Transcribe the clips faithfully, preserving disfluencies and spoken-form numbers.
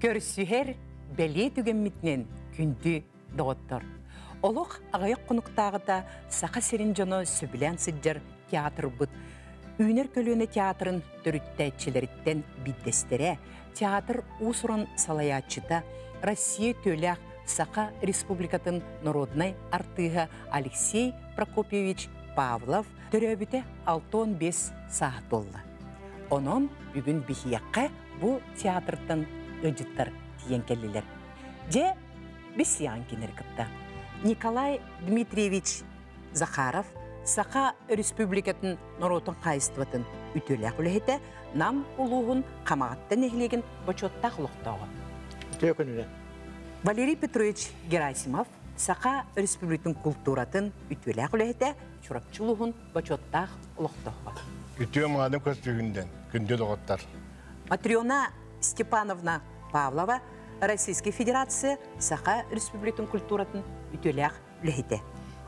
Görüsüher beli tügenmitnen kündü dağıttır. Oluq ağayıq qınıqtağı da saqa serin jonu söbülən sıccar teatr bud. Üner kölüne teatrın dörüttäçileritten biddestere, teatr usuran salayatçıda, Россия tölaq Saqa Respublikatın Narodnay artığı Aleksey Prokopyevich Pavlov döröbüte altı on beş saat oldu. Onun bugün bihiyaqqa bu teatrdan öjüttür diyenkelliler. Je biz yankinir kıpta. Nikolay Dmitrievich Zakharov Saqa Respublikatın Narodın qayıstvatın ütülaq ulehete nam uluğun qamaqattan ehlegin boçottaq uluqtağı. Tökününe. Валерий Петрович Герасимов Saqa Respublikatın kulturatın ütülaq ulehete çurapçuluğun boçottaq uluqtağı. Ütüyem adam köstüğünden gündü doğutlar. Matryona Степановна Павлова, Российской Федерации, Saqa Respublikatın kulturatın ütülaq ulehete.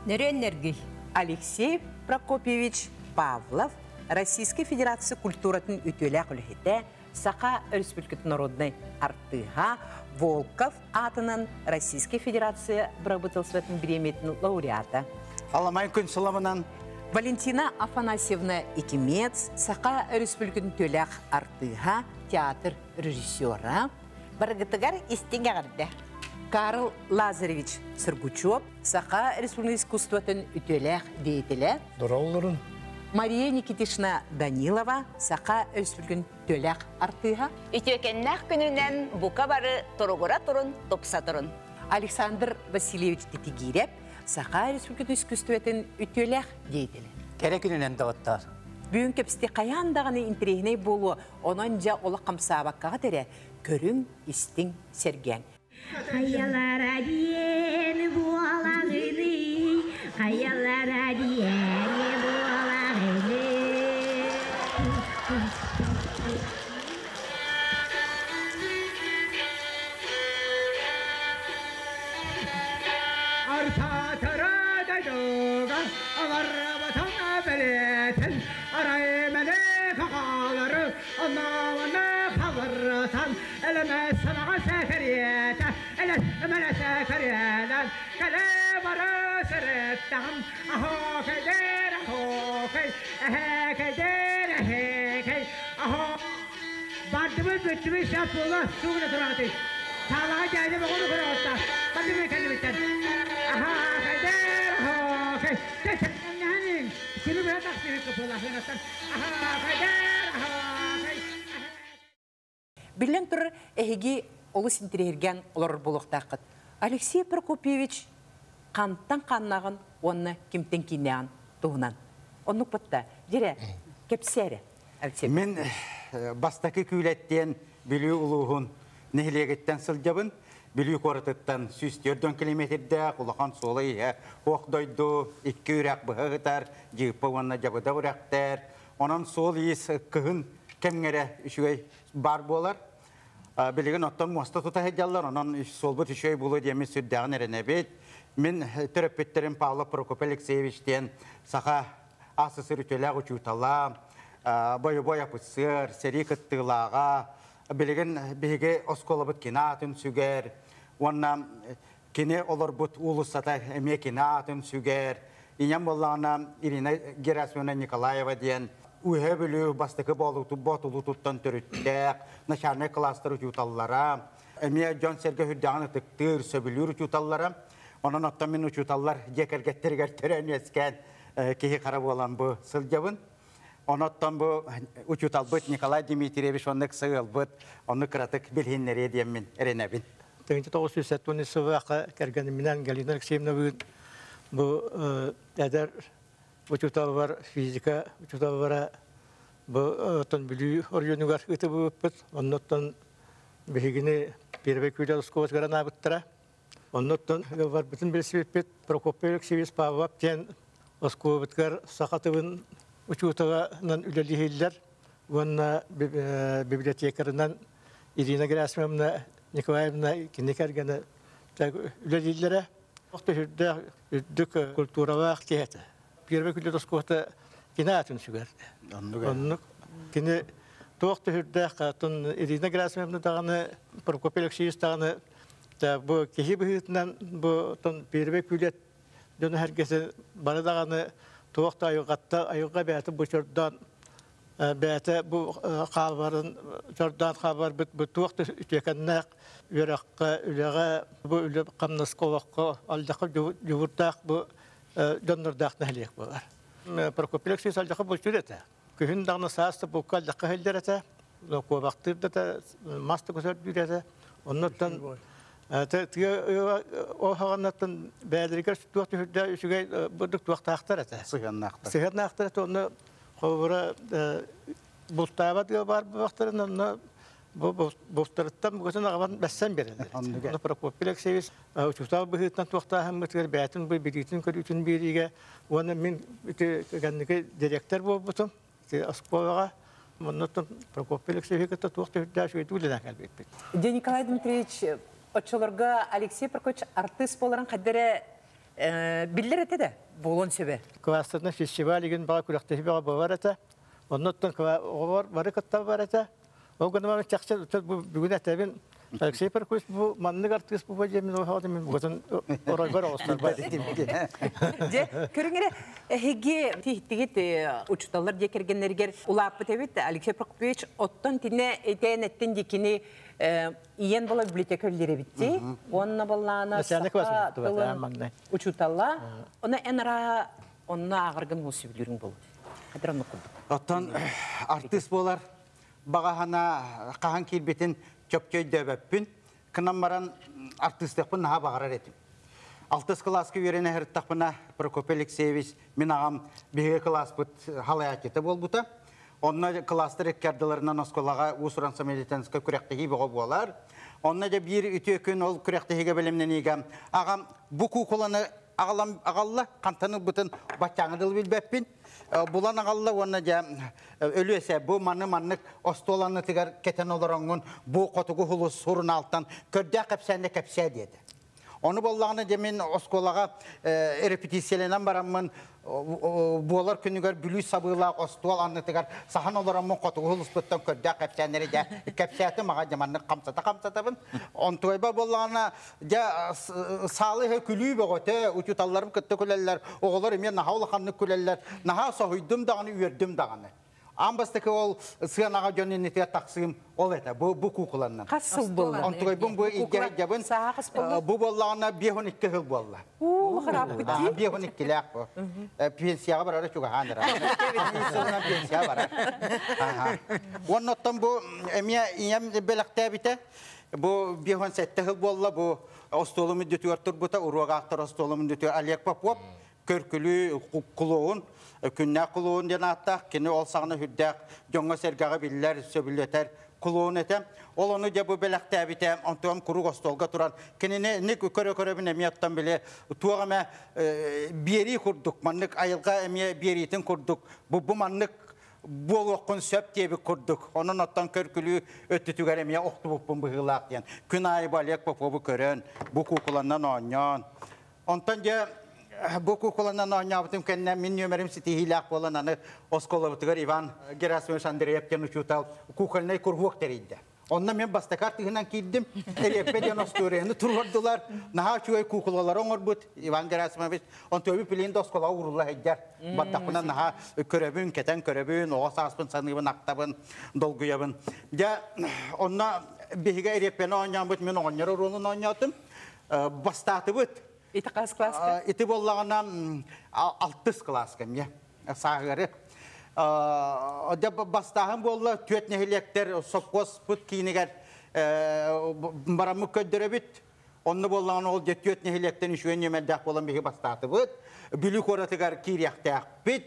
Nörenlergi? Алексей Прокопьевич Павлов, Российской Федерации культуратын үтілі құлхеті, Saqa Республикаты Народной Артыға, Волков атынан Российской Федерации Брабытылсветін береметін лауреата. Аламай күн сұламынан. Валентина Афанасьевна Икимец, Saqa Республикатын төлі Артыға, театр режиссера. Барғытығар істен ғарды. Карл Лазаревич Сыргучев, Saqa Республикатын искусствотын үтеләк дейтелі. Дұралларын. Мария Никитишна Данилова, Saqa Республикатын төләк артыға. Үтекеннәк күнінен бұқа бары тұрғыра тұрын, топса тұрын. Александр Васильевич Тетегиреп, Saqa Республикатын искусствотын үтеләк дейтелі. Кәрі күнінен дауыттар. Бүгін кепсті қаяндағыны интерегіней болу, онанжа олық қамсабаққаға тәрі көрін істің серген. Hayalara diyen bu alağını, hayalara diyen bu alağını. Arta tarada doğa, avarra batana beleten, arayı mene kakaları, anavana kavarsan, eleme sana seferiyete. Mene seferiyeden gelip ara sırttan ahok eder ahok ehek eder ehek ahok Bardımız bütçümüz yapıyorlar suğuna duratış Sağlığa geldim onu kırarlar Bardımı kendimizden ahok eder ahok Seçen yani kimi buraya taksimi kapıyorlar ahok eder ahok Bilen durur ehegi Олы синтирерген олар болуқтақыт. Алексей Прокопьевич қанттан қаннағын, оны кемтен кенеан туғынан. Оның бұтта, дере, кепсәрі, Алексей. Мен бастаки күйлеттен білі ұлығын нехлегеттен сылжабын, білі қорытыттан сүйстерден километрді, құлақан солай, оқтойду, икі үрек бұғығытар, жиыппы онына жабыда үректер. Онан сол ес күхін кемгері үшігей бар болар. Belirgin ottan muhasta tutahedyalar, onun solbut işe bulu diye müsüddağın erenebet. Min töröpetlerin Pavlo Prokop Alekseyevich'ten sağa asısır ütülağı uçutala, boyu boyu apısır, seri kıttılağa, belirgin bihige oskolabut kinatın süger, onunla kine olur but ulusata emye kinatın süger, inyam bollağına Irina Gerasimovna Nikolayeva diyen, Uyhe bülü bastıkı botulu tuttan törüttək, naşarnay klastırı cutallara, əmiyə John Sergey hüddağını tıktır, söbülür cutallara. Onun otta min uçutallar yekərgəttirgər törən əskən kehi qarab olan bu sılgabın. Onun ottan bu uçutal büt Nikolay Dmitriyevich onlıq sığıl büt, onu qıratıq bilhinləri edəyəm min, ərənəbin. bin dokuz yüz on sıvaqa kərgənimdən Galina Alekseyevna büt bu ədər uçutal var fizika, uçutal var ton bülü oryonu var ıtı bu pıt. Ondan bihigini Pirveküyle Uskovas garana bıttıra. Ondan var bütün bir sivipet Prokopy Alekseyeviç Pavlov'ten Uskova bıtkar Sakatıvın uçutağından ülelihiller. Onunla bibliotekarından Irina Gerasimovna Nikolayevna Kinnikargana ülelihillere. Oqta hürde hürdük kulturava aktiyeti. Pirveküyle Uskovas'ta Kinatın sügerdi. Anlık. Kine doğru hürde katın Irina Gerasimovna dağını Прокопелек Шиистаны да бу кеһи быһытынан бу тон бербе күлет дөне һәркесе бары даганы туакта айгатта айга бәте бу чордан бәте бу хабарын чордан хабар бит бу туакта текеннәк үрәккә үләгә бу үлеп камнас ковакка алдакы ювуртак бу дөннөрдәк нәһлек булар. Прокопелек Шиис алдакы бу чөрәтә. Күһин дагны саасты бу калдакы хәлдәрәтә. Loku vaktinde de master kusur bireyde onlardan o hanatın belirgin tuhat hüdde şüge bulduk tuhat aktar ete. Sıhhan aktar. Sıhhan aktar ete onu kovura bustayvat var bu aktarın onu bu bustarıttan bu kadar ağavan bessem bireyde. Onu Prokopelek Şiis uçuşta bu hütten tuhatta hem mutlu beytin bu bireytin körütün bireyge onu min kendine direktör bu butum ki askova. Николай Дмитриевич, отчаларга Алексей Прокоч артист боларын қаддері білдер етеді болон сөбе? Квастырдың фестивалі күн баға күліқтегі баға бар еті, оннаттың бары қаттағы бар еті. Ол күні мамын жақсы бүгін әтәбін Алексей Прокоч бұл маңның артист бұл бәді мен оғады мен бұғатын орайбар ауыстар бәді. Көріңері, әхеге тегіттігет ұчыталар декергенергер ұлапы тәбетті Алексей Прокопович оттан тіне әйтәйін әттен декені иен бола библиотекерлері бітті. Онына болана сақа тұлын ұчытала. Оны ән ара онына ағырғын осы білерің болу. Қадыр оны құлдық. Оттан артист болар бағағана қаған келбетін Çöpçöy dövbün, kınamaran artistliğe naha bağırar etim. Altıs klaskı verene her takpına Prokopelek Şiis, min ağam bir klas bit halayaketi bol buta. Onunla klaslar ekkerdilerine oskolağa usuran sameditenska kürektehi boğu boğalar. Onunla da bir ütükün ol kürektehiga bilimden egem. Ağam bu kukulanı ağalla kantanı bütün batyanıdıl bilbepin. Bulan ağalla ona da ölüyse bu manı manlık ostolanı tıgar keten olur onun bu kotuğu hulu surun alttan kördüğe kapsayında kapsaya dedi. Onu bollağına demin oskolağa repetisyelenen baramın bular künügar bülü sabıla ostolanı tıgar sahan olur onun kotuğu hulu sputtan kördüğe kapsayanları da kapsayatı mağa demanlık kamsata kamsatabın. Ontuayba bollağına da sağlı hökülüyü boğatı uçutallarım kıttı küleller oğlar emir naha olağanlık küleller naha sohuydum dağını üyerdüm dağını. Ambastaki ol sığanağa gönlüneteye taksıyım ol ete bu kukulanın. Kasıl bolla? Ontuaybın bu iddia edebin bu bollağına bir on iki yıl bolla. Uuu, harap bitti. Bir on iki yıl bu. Pensiyaya barara çok hanır. Pensiyadan pensiyaya barara. Ondan bu emiyem belakta bite. Bu bir on sette yıl bolla bu ostolu müddeti örtür buta. Uruğa aktar ostolu müddeti aliyek papop. Körkülü kulağın. Künne kulağın dene attak, kene olsağını hüddek, jonga sergağı bilirler, söbülleter kulağın etem. Ol onu da bu belek tabitem, antuam kuru gostolga turan. Kene ne köre köre bin emiyattan bile, tuğama biyeri kurduk, manlık ayılga emiye biyeriyetin kurduk. Bu manlık bol okun söp diye bir kurduk. Onun attan körkülü ötü tüger emiye oktu bupun bu hılak diyen. Kün ayı balyak bapu bu körün, bu kukulandan anyan. Ondan da bu kukulandan anlattım kendine min ömerim siti hilak olan anı oskolavutugar Ivan Gerasimovich Andreyevken uçutal kukulnay kurhuk deriydi. Ondan men bastakartıgınan kildim. Eriyepeden ostureyini turlardılar. Naha çuay kukulalar onur bud Ivan Gerasimovich. Ontöbü pilinde oskola uğurla hegger. Battakuna naha körebün, keten körebün, oğas aspın, sanıbın, aktabın, dolguyabın. Ya onunla bihiga eriyepeni anlayan bud men onları rolun anlattım. Bastatı bud. İti kaç klaska? İti bollağına altıs klaskam ya, sahagırı. Oda bastağım bolla tüet nehilekler, sopkos, put kiyiniger, baramı köddere bit. Onunla bollağına ol tüet nehilekten işüyen yemeldek olan bir bastahtı bit. Bülük oratıgar kiriyaktak bit.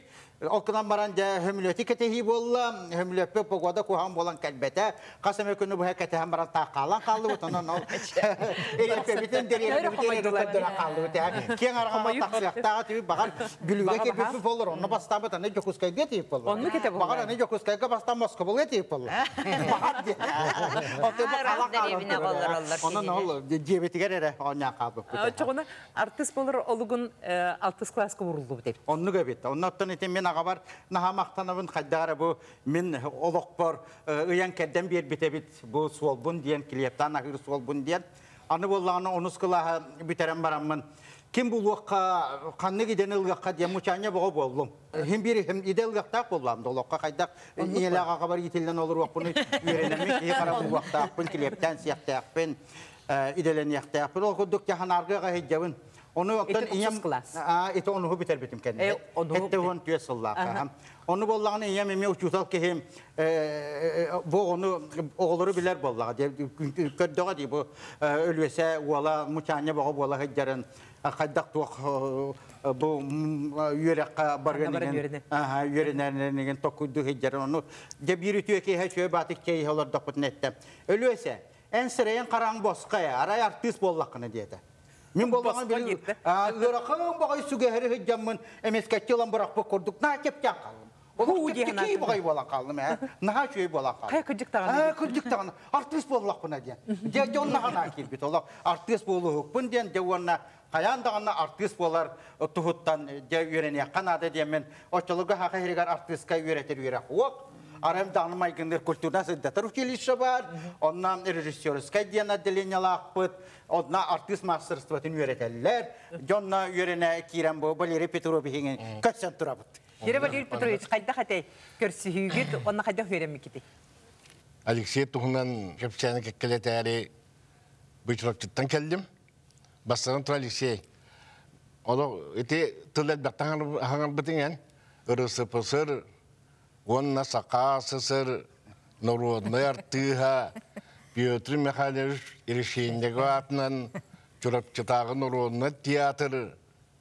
Okunan baranda hümleti ketehi bolla, hümleti pogoda kuhan bolan kalbete. Kasım ekünü bu hekete hem baran taqalan kallı bit. Eriyette bitin deriyette bitin eriyette döne kallı bit. Kiyen arama taksiyaktağı tipi bakar gülüge kebifif olur. Onunla bastan bit anne jokuskayga teyip olur. Onu ketep olur. Bakar anne jokuskayga bastan Moskobolga teyip olur. Bakar diye. Otobak alak alır. Ona ne olur? Cebetiger ere onyan kaldı. Çoğuna artist olur olugun altıs klaskı vuruldu bu teyip. Onu göbette. Ondan etin ben nağabar nahamaktanavın kaddara bu min olukbor uyan kedden bir bitebit bu solbun diyen kiliyaptan ahir solbun diyen anı bollağına onuskılaha biteren baramın kim bu lokka kanlı giden ılgakka diye muçanya boğu bollum hem biri hem ide ılgakta kollamda olukka kaydak iyelağa kabar yitilden olur vakbunu öğrenemek iyi kara bu vakta akbın kiliyaptan siyakta akbın idelen yakta akbın okuduk yahan argıya gayet onu yoktan iyem a ite onu biter bitim kendi ette hon diye sallaka onu bollağını iyem emi uçutal kehem bu onu oğulları biler bollağa diye köddoğa diye bu ölüse wala muçanya boğu bolla heceren kaddak tuq bu yürek barganın aha yürenlerinin tokuddu heceren onu debiritiyor ki her şey batik key holar dokut nette ölüse en sırayan karan boskaya araya artist bollağını diye min bollağın biri yörakın bağay sügeheri hecemmin emesketçi olan bırak bu kurduk na kep ya kalın o dikey bağay bola kalın ha na şey bola kalın kay kıcık tağın ha kıcık tağın artist bollak buna diyen diye jonna hana kilbit olak artist bolu hukbun diyen devonna kayan dağına artist bolar tuhuttan diye yöreniye kanada diyen men oçalıga haqa herigar artist kay yöretir yörek yok Aram danmay günler kültürden seddetar uçilişi var. Ondan rejissörüskay diyen adelenyalı akpıt. Ondan artist masterstvatını yöreteller. Jonna yörene kirem bu Valeri Petrovic'in kaç sen turabıt. Yere Valeri Petrovic kayda hatay görsühügit onunla kayda öğrenmekti. Alexey Tuhunan Kepçen'in kekkeletleri Büyükrakçı'dan geldim. Baslanım tu Alexey. Olu iti tırlet baktan hangal bitingen. Irısı pısır. Onunla sakasısır, Norodnoy artığa, Pyotr Mikhailovich Erishenko adından Çorapçıtağı Norodnoy Teatrı,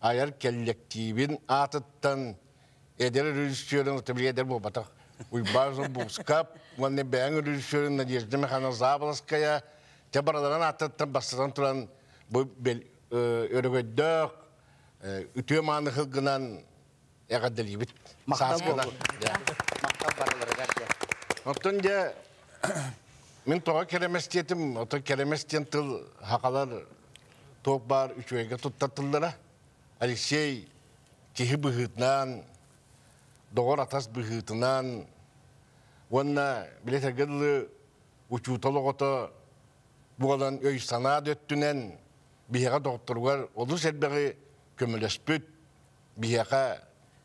ayar kollektivin atıttan, eder rejissörün ötebir eder bu bataq. Uybazın buskap, onunla beğen rejissörün Nadejda Mekhanozabalaskaya, tebaradan atıttan bastıran turan, bu örgöydök, ütümanı hılgınan, eğer delibit. Maktab olur. Otun diye, min toğa keremestiyetim, otun keremestiyen tıl hakalar top var, üç vege tuttatıldıra. Alexey, kehi bıhıtnan, doğru atas bıhıtnan, onunla bilete gırlı, uçutalı gota, bu olan öy sana döttünen, biheğe doktorlar, olu serbeği kömülespüt, biheğe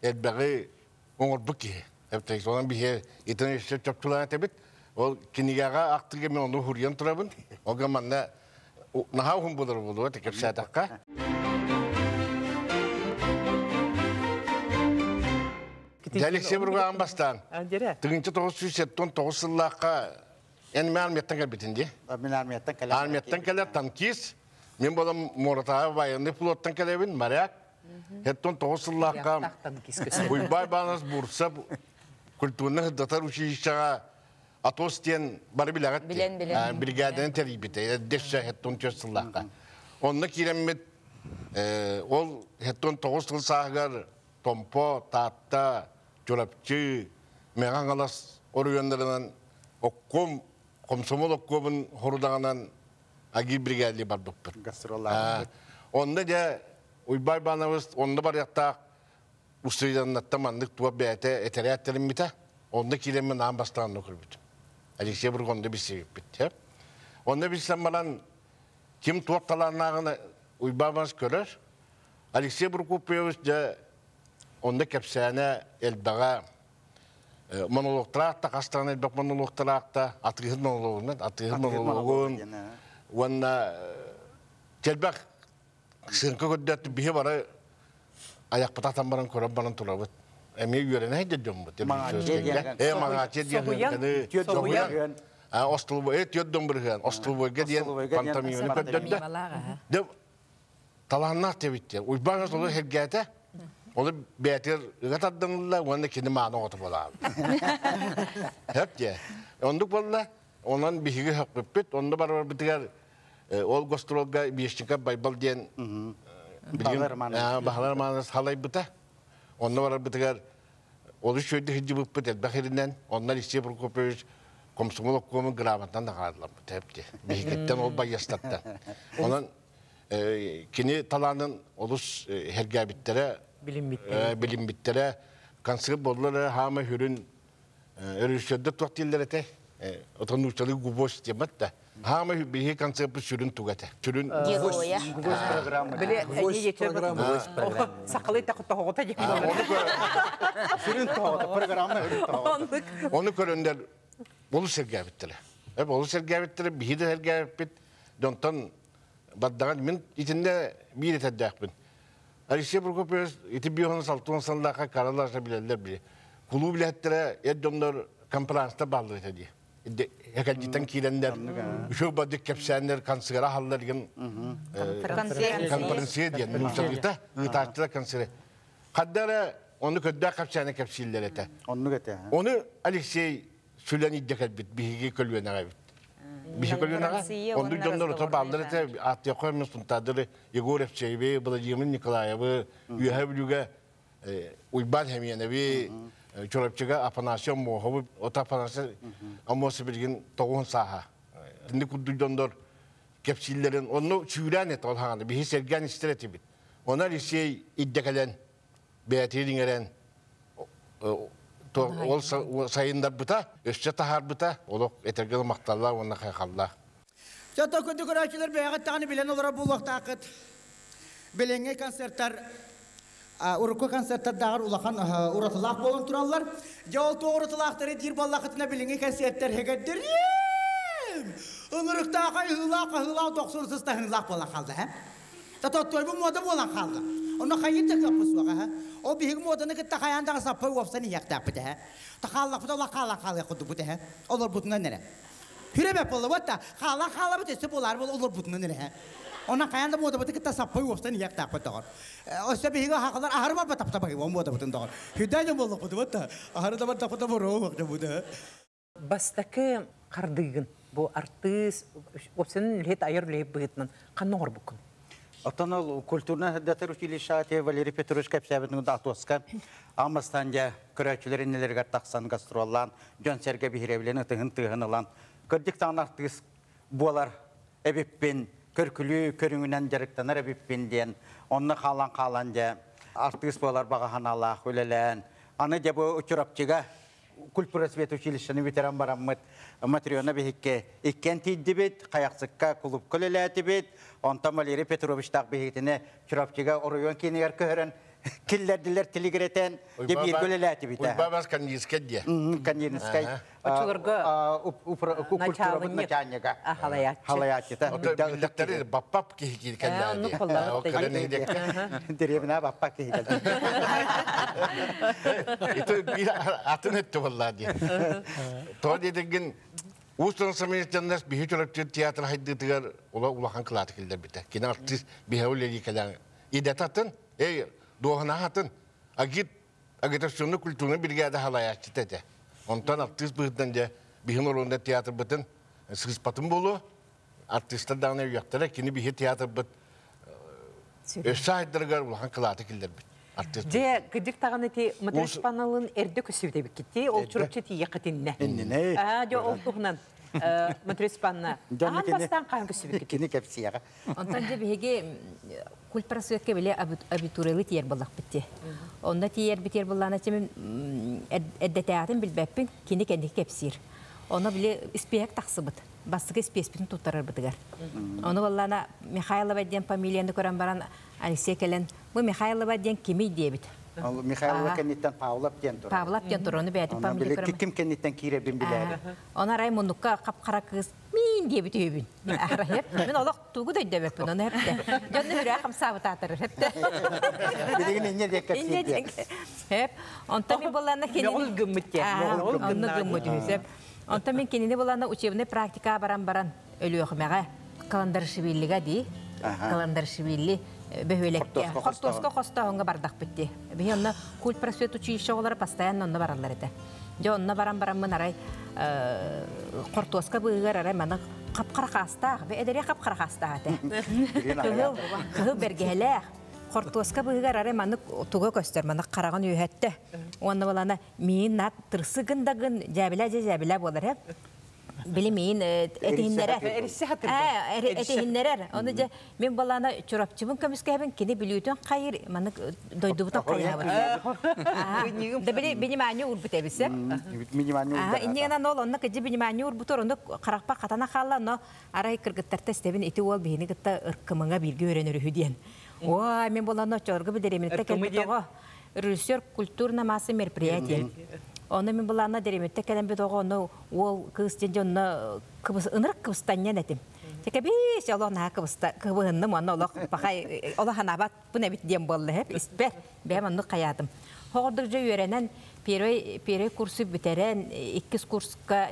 elbeği onurbı ki. Hepteyiz olan bir şey, iten işte çapçılan tebit, o kiniyaga aktı ki ben onu huriyan turabın, o zaman ne, naha hum budur buluyor, tekrar şey dakika. Alexey burga ambastan, tığınca tohusu setton tohusu laka, en mi armiyetten kalbitin diye. Armiyetten kalbitin. Armiyetten kalbitin tamkiz, min bolam moratağı bayanı pulottan kalbitin, marak, setton tohusu laka, uybay bağınız bursa, kültürünün hızdatar uçuşacağı Atos diyen bari bilen bilen. Brigadenin teribiti. Deşşe hettun çözsüllahka. Onunla kiremmet ol hettun toğuzlu sağgar tompo, tahta, çorapçı, meğangalas oru yönlerinden okkum, komsomol okkumun horudağından agi brigadeli bar doktor. Gastrollar. Onda da uybay bağınavız, onda bar yaktak Ustaydan attamandık tuva beyte etere etlerim mita. Onda kilemin ambastan okur bitim. Alexey Burgon'da bir şey bitti. Onda bir zaman kim tuvattalarına uybamaz görür. Alexey Burgon'da da onda kapsana elbağa monologlara da kastan elbak monologlara da atıgır monologundan atıgır monologun. Onda kelbak sırkı göddet bihe var. Ayak patatan baran koran baran turabut. Emi yürene de dönbut. E mağaçe diyen kanı çoğuyan. Ostluva et yod dönbürgen. Ostluva gediyen pantomimini köddöndü. De talanlar tebitti. Uybanız olu helgete. Olu beyatir ıgat addınlıla. Onunla kendi mağına otu bola abi. Hep diye. Onduk bolla. Ondan bir higi hapıpbit. Onda barbar bitigar. Ol gosturolga bir işçinka baybal diyen. Bahalar manas halay bıta, onlar var bıtıgar, oluşuyordu hiçbir bıpıt etbahirinden, onlar işte bu kopyaj, komşumuz okumun gramattan da kaldılar tepki, mihketten ol bayıstattan. Onun kini talanın oluş hergâbitlere, bilim bitlere, Kansıp bolları hama hürün erişeddet vaktilleri te otanurçalı guboş cematte hama bihi kansıp sürün tugate sürün guboş programı bile yeter programı sakalı takutta hota yapıyor sürün hota programı onu köründer bolu sergileyip bittiler hep bolu sergileyip bittiler bihi de sergileyip bit dontan baddan min içinde bir etedek bin Arışya Prokopyos, iti bir hans altı onsanlığa karalarsa bilenler bile. Kulu bilettere, eddonlar kampransta bağlı etedi. Hekalcitten kilenler, şu badık kepsenler, kansıra hallar gen. Kampransiye diyen, müsaadita, ıtaçtıra kansıra. Haddara, onu ködda kepsene kepsiller ete. Onu Alişey, sülen iddeket bit, bihigi kölüne gavit. Bişe kılıyor onu dondur otur bağlıdır te at yakayım suntadır Yegor Efçeyevi, Balajimin Nikolayevi, Yuhevluga, Uyban Hemiyenevi, Çorapçıga Apanasyon muhabbet ota Apanasyon ama sebirgin toğun saha. Şimdi kudu dondur kepçillerin onu çüren et olhanı bir hissergen istereti bit. Onlar işe iddekelen, beyatirin gelen ol sayında buta, işte tahar buta, oluk etergel maktallar onunla kaykallar. Ya da kudu kuraçiler beyat tane bilen olur bu vakte akıt. Bilenge konserter, urku konserter dağır ulakan uratılak bolun turallar. Yol tu uratılakları dir ballakıtına bilenge konserter hegedir. Onurukta kay hılak hılak doksursuz da hılak bolan kaldı he. Tatoy bu moda bolan kaldı. Onu kayıt kapısı var ha. O bir moda ne kadar hayanda sapı wafsani yakta pide ha. Takalla pide la kala kala kudu pide ha. Olur butuna nere? Hürebe polu vata. Kala kala pide sepolar bol olur butuna nere ha. Ona kayanda moda pide kadar sapı wafsani yakta pide ha. Oysa bir ha kadar ahar var pide pide bagi moda pide ha. Hüdayı bol kudu vata. Ahar da pide pide boru vakti pide. Bastaki kardıgın bu artist wafsani lehit ayır lehit bıgıtman kanor bukun. Atanal kültürüne hedefler uçuyla şahit Valeri Petrovich kapsamında atılsın. Amastanca kıraçların neler gerçekten gastrollan, Jonserge bihrevlerin tıhın tıhınılan, Kırgızistan artist bualar ebipin, körkülü körüngünden ceriktenler ebipin diyen, onunla kalan kalanca artist bualar bağıhanala hülelen. Anıca bu uçurapçıga kültürel svetuşilişini bitiren barammet materyona bihikke ikkenti dibit kayakçıkka kulüp köleleti bit onta Valeri Petrovich takbihitine çurapçıga oruyon kiniyer köhren killer diller tiligreten debir köleleti bit babas kan yiske diye kan yinskay oturga kulturabın mekaniga halayat halayat ta doktor bappap kihiki kanla o kalene de derevna bappap kihiki ito bir atın etti vallahi diye to dedikin Uçtan samimiyetlerinden bir hiç olarak tiyatro haydetiler ola ulakan klasikler biter. Kine artist bir hevleli kalan idatatın, ey doğanahatın, agit agitasyonlu kültürünü bir yerde halaya çitede. Ondan artist birdenca bihin orunda tiyatro biten sıkış patın bolu, artistler daha ne yaptılar? Kine bir tiyatro bit, sahipler ulakan klasikler biter. Diye gidik tağaneti madraş panalın erde kösüvde bitti. Ol çurupçeti yakıtın ne? Ne? Ah diye oltuğundan madraş panna. An bastan kan kösüvde bitti. Kini kapsiya. Ondan da bihege kulparasıkke bile abitureli yer balak bitti. Onda yer biter balana çemin eddeteatin bilbepin kini kendi kapsir. Ona bile ispiyek taksıbıt. Bastık ispiyespin tutturur bıtıgar. Onu balana Mikhailova diyen familiyende koran baran Alexey kelen bu Mikhailova diyen kimi diye bit. Mikhailova kenditten Pavlov diyen durur. Pavlov diyen durur onu beğendim. Ona bile kim kenditten kirebin bilerim. Ona Raymond'uka kapkara kız min diye bitiyor bin. Ben olak tuğu da demek bunu hep de. Canlı bir rakam sabıt atırır hep de. Bir de ince dikkat edin. Hep. Ondan bir balana kendini. Onu gümüt ya. Onu gümüt ya. Ondan ben kendini balana uçuyumda praktika baran baran ölüyorum ya. Kalandarşivilliga değil. Kalandarşivilli. Behöylekte. Hortoska hosta onga bardak bitti. Bihonna kult prasvet uçuyuşa olarak pastayan onunla vararlar ete. Ya onunla varan varan mınaray hortoska bığır aray bana kapkara kasta ve ederiye kapkara kasta ete. Kıhıl bergeler. Hortoska bığır aray bana tuğu göster bana karağın üyhette. Onunla balana minat tırsıgın dağın cebile cebile bolar hep. Bilemeyin etehinler. Erişse hatırlar. Etehinler er. Onunca ben balana çorapçımın kamuske hemen kendi biliyordu. Hayır, manak doydu bu da kaynağı. Da bile benim anne urbut evisi. Benim anne urbut. İnce ana nol onunla kaçı benim anne urbut orunda karakpa katana kalla no arayı kırgıttır testevin eti ol bihini katta ırkımına bilgi öğrenir hüdiyen. Oha, ben balana çorgu bilemeyin. Tekrar Rüsyor kültürne masa merpriyeti. Onu ben balana derim. Tekrar bir daha onu o kızcağın Kıbrıs, ınırık Kıbrıs'tan yönetim. Çünkü biz Allah'ın hakkı Kıbrıs'ın onu Allah'ın habat bu ne bittiğim balı hep isper. Benim onu kayadım. Horduca öğrenen pire, pire kursu biteren ikiz kurska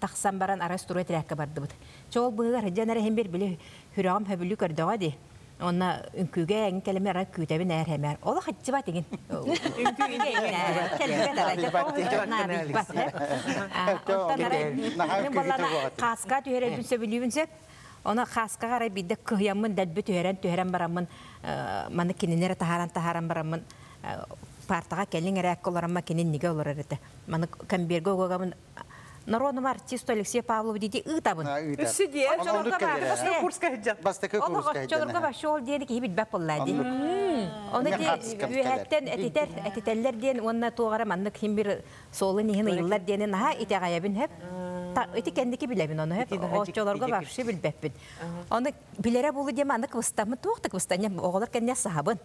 taksan baran araştırma etrekte vardı bu. Çoğu bunlar hacılar hem bir bile hüram hebülü kardeşi. Ona ünküge en kelime rakı ötebi neler hemer. Ola hacıbat egin. Ünküge neler. Kelime de rakı. Hacıbat ne? Ondan ara balana kaska tüheren dünse biliyorsunuz. Ona kaska ara bir de kıhyamın delbe tüheren tüheren baramın. Manı kininere taharan taharan baramın. Partağa kelin rakı olaran makinin nige olur arada. Manı kambirge oğamın. Народному артисту Алексею Павлову dedi ıtabın. Üsüdiye. Başta kurska hıccan. Başta kurska hıccan. Allah çolurga başı ol diyen ki hibit bapolladı. Onu de üyetten etiter, etiterler diyen onunla tuğaram anlık him bir solun ihine yıllar diyenin ha ite gayabin hep. Iti kendiki bilebin onu hep. O çolurga başı bilbebin. Onu bilere bulu diyem anlık vıstamı tuğduk vıstamı. Oğlar kendine sahabın.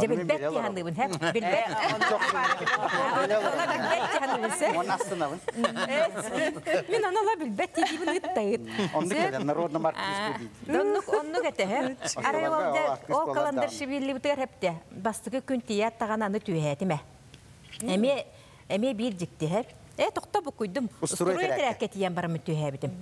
Cebet bek tihanlıyım hep. Bilbek. Ona bek bek tihanlıysa. Onun aslında mı? Evet. Min onunla bilbek tihanlıyım hıttayıt. Onluk eden narodnum artist dedi. Onluk onluk ete hep. Arayolda o kalandır şivirli biter hep de. Bastıkı kün tiyat tağananı tühetime. Eme, eme bir cikti hep. E toqta bu kuydum. Usturu etirake tiyan barımı tühebidim.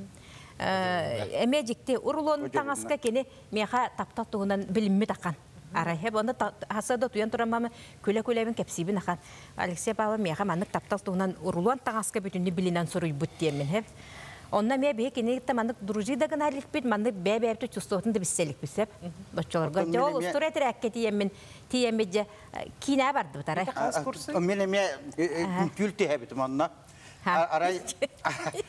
Eme cikti. Urulonun tağaska keni meha taptatuğundan bilinmi taqan. Aray hep onda hasada tuyan turamamı köle kölevin kapsibi nakan. Alexey Pavlov meha manık taptal tuğunan uruluan tağaska bütünü bilinen soruyu büt diyemin hep. Onunla meha bihek inekte manık durucu da gınarlık bit manık bey beyaptı çustağıtın da bisselik biz hep. Başçalarga. Yol ustur etir hakketi yemin tiyemece kina vardı bu taray. Mene meha kültü hebitim onunla. Aray,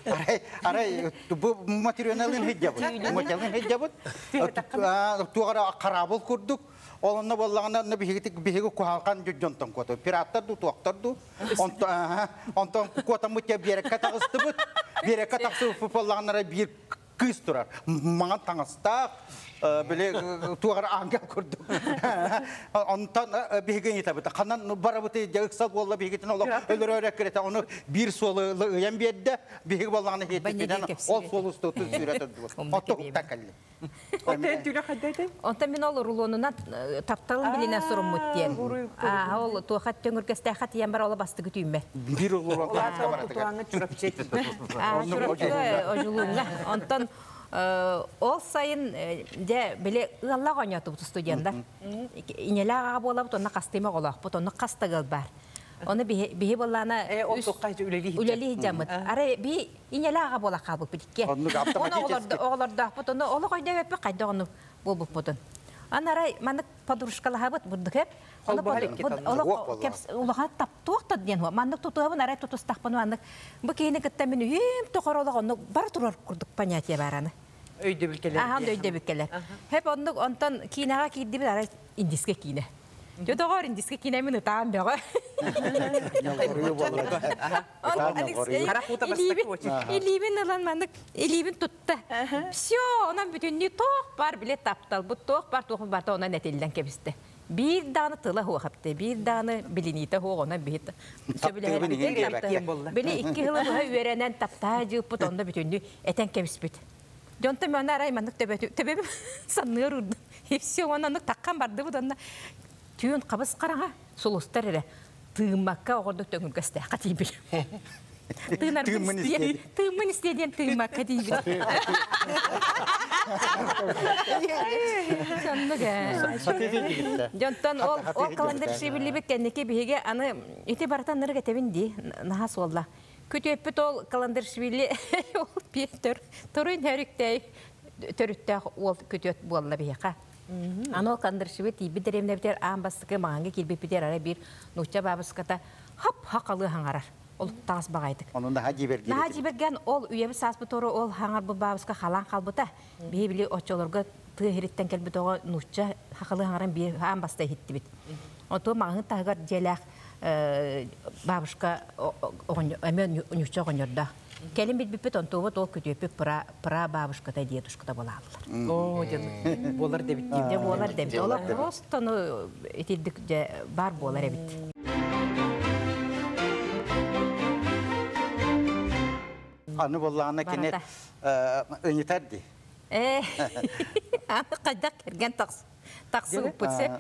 aray, aray, bu materyonelin hicabı. Materyonelin hicabı. Tuğara karabol kurduk. Olanla vallahi ne bihik bihik kuhalkan jontan kuatı. Piratlar du tuaktar du. Onta onta kuatı mutya bir katak istibut. Bir katak sufu vallahi bir kısturar. Mantan astak. Böyle tuğara angel kurduk. Ontan bihikini tabi. Kanan barabutey jaksal vallahi bihikten olur. Ölür öyle kreta onu bir solu yan bir ede bihik vallahi heyetinden ol solustu tut süretir du. Otuk takalli. Ondan tüyle haddede. Ondan ben olur ulonuna taptalım bilinen sorun mutluyum. Ah, ol tuğat tengürkes tehat yember ola bastı gütüyme. Bir olur ola. Ola tuğanı çurapçet. Ah, çurapçet ojulunla. Ondan ol sayın de bile Allah anlattı bu stüdyanda. İnela abola bu ona kastime ola, bu ona kastagal bar. Onu bir bir bolana üleli hicamıt. Ara bir inela abola kabul bitti. Ona olarda olarda bu ona ola koyda hep kayda onu bu bu putun. Ana ray manak paduruşkalı habat burduk hep. Ona ola keps ola taptı oktad diyen ho. Manak tutuhabın ara tutustahpan manak. Bu keyine gittim beni hem toqarola onu bar turar kurduk panyatiye baranı. Öyde bilkeler. Aha öyde bilkeler. Hep onu ondan kinağa kiddi bir ara indiske kine. Yo doğar indiske kine mi tam be. İlibin alan mandık, ilibin tuttu. Şo, onun bütünü toq bar bile taptal, bu toq bar toq bar ona netilden kebiste. Bir danı tıla hoqaptı, bir danı bilinite hoq ona bit. Bile iki yıl bu verenen taptacı put onda bütünü eten kebisbit. Jonta men aray mandık tebe tebe sanırır. Hepsi onanın takkan bardı bu danda. Tüyün kabız karağa solustar ere. Tığmakka oğurduk döngül göster, katıyı bil. Tığımın istediğin. Tığımın istediğin tığmak, katıyı bil. Sandık ha. Jontan o kalandır şibirli bitkendeki bihege anı itibaratan nırık etevindi. Nahas valla. Kötü öpüt ol kalandır şibirli ol bir tör. Torun herükte törütte ol kötü öt bu alla bihege. Ano kandır şibet iyi bir ağam bastıkı mağange kirbi bir ara bir nuhça babıskata hap hakalı hangarar. Ol tas bağıydık. Onun daha cibergen. Daha cibergen ol üye bir sas bitoru ol hangar bu babuska halan kalbıta. Bir bile oçolurga tırhitten kelbi doğa nutça hakalı hangarın bir ambasta hitti bit. Oto mağın tahgar celah babuska emin nutça konyorda. Kelim bit bipet on tuva tol kütüye pek para para babuska da diye duşkuda bolar. Oo canım. Bolar debit. Ne bolar debit. Ola prostanı etildikçe bar bolar debit. Anı bollağına kenet önyeterdi. Eee, anı kajdak ergen taqsı uputse.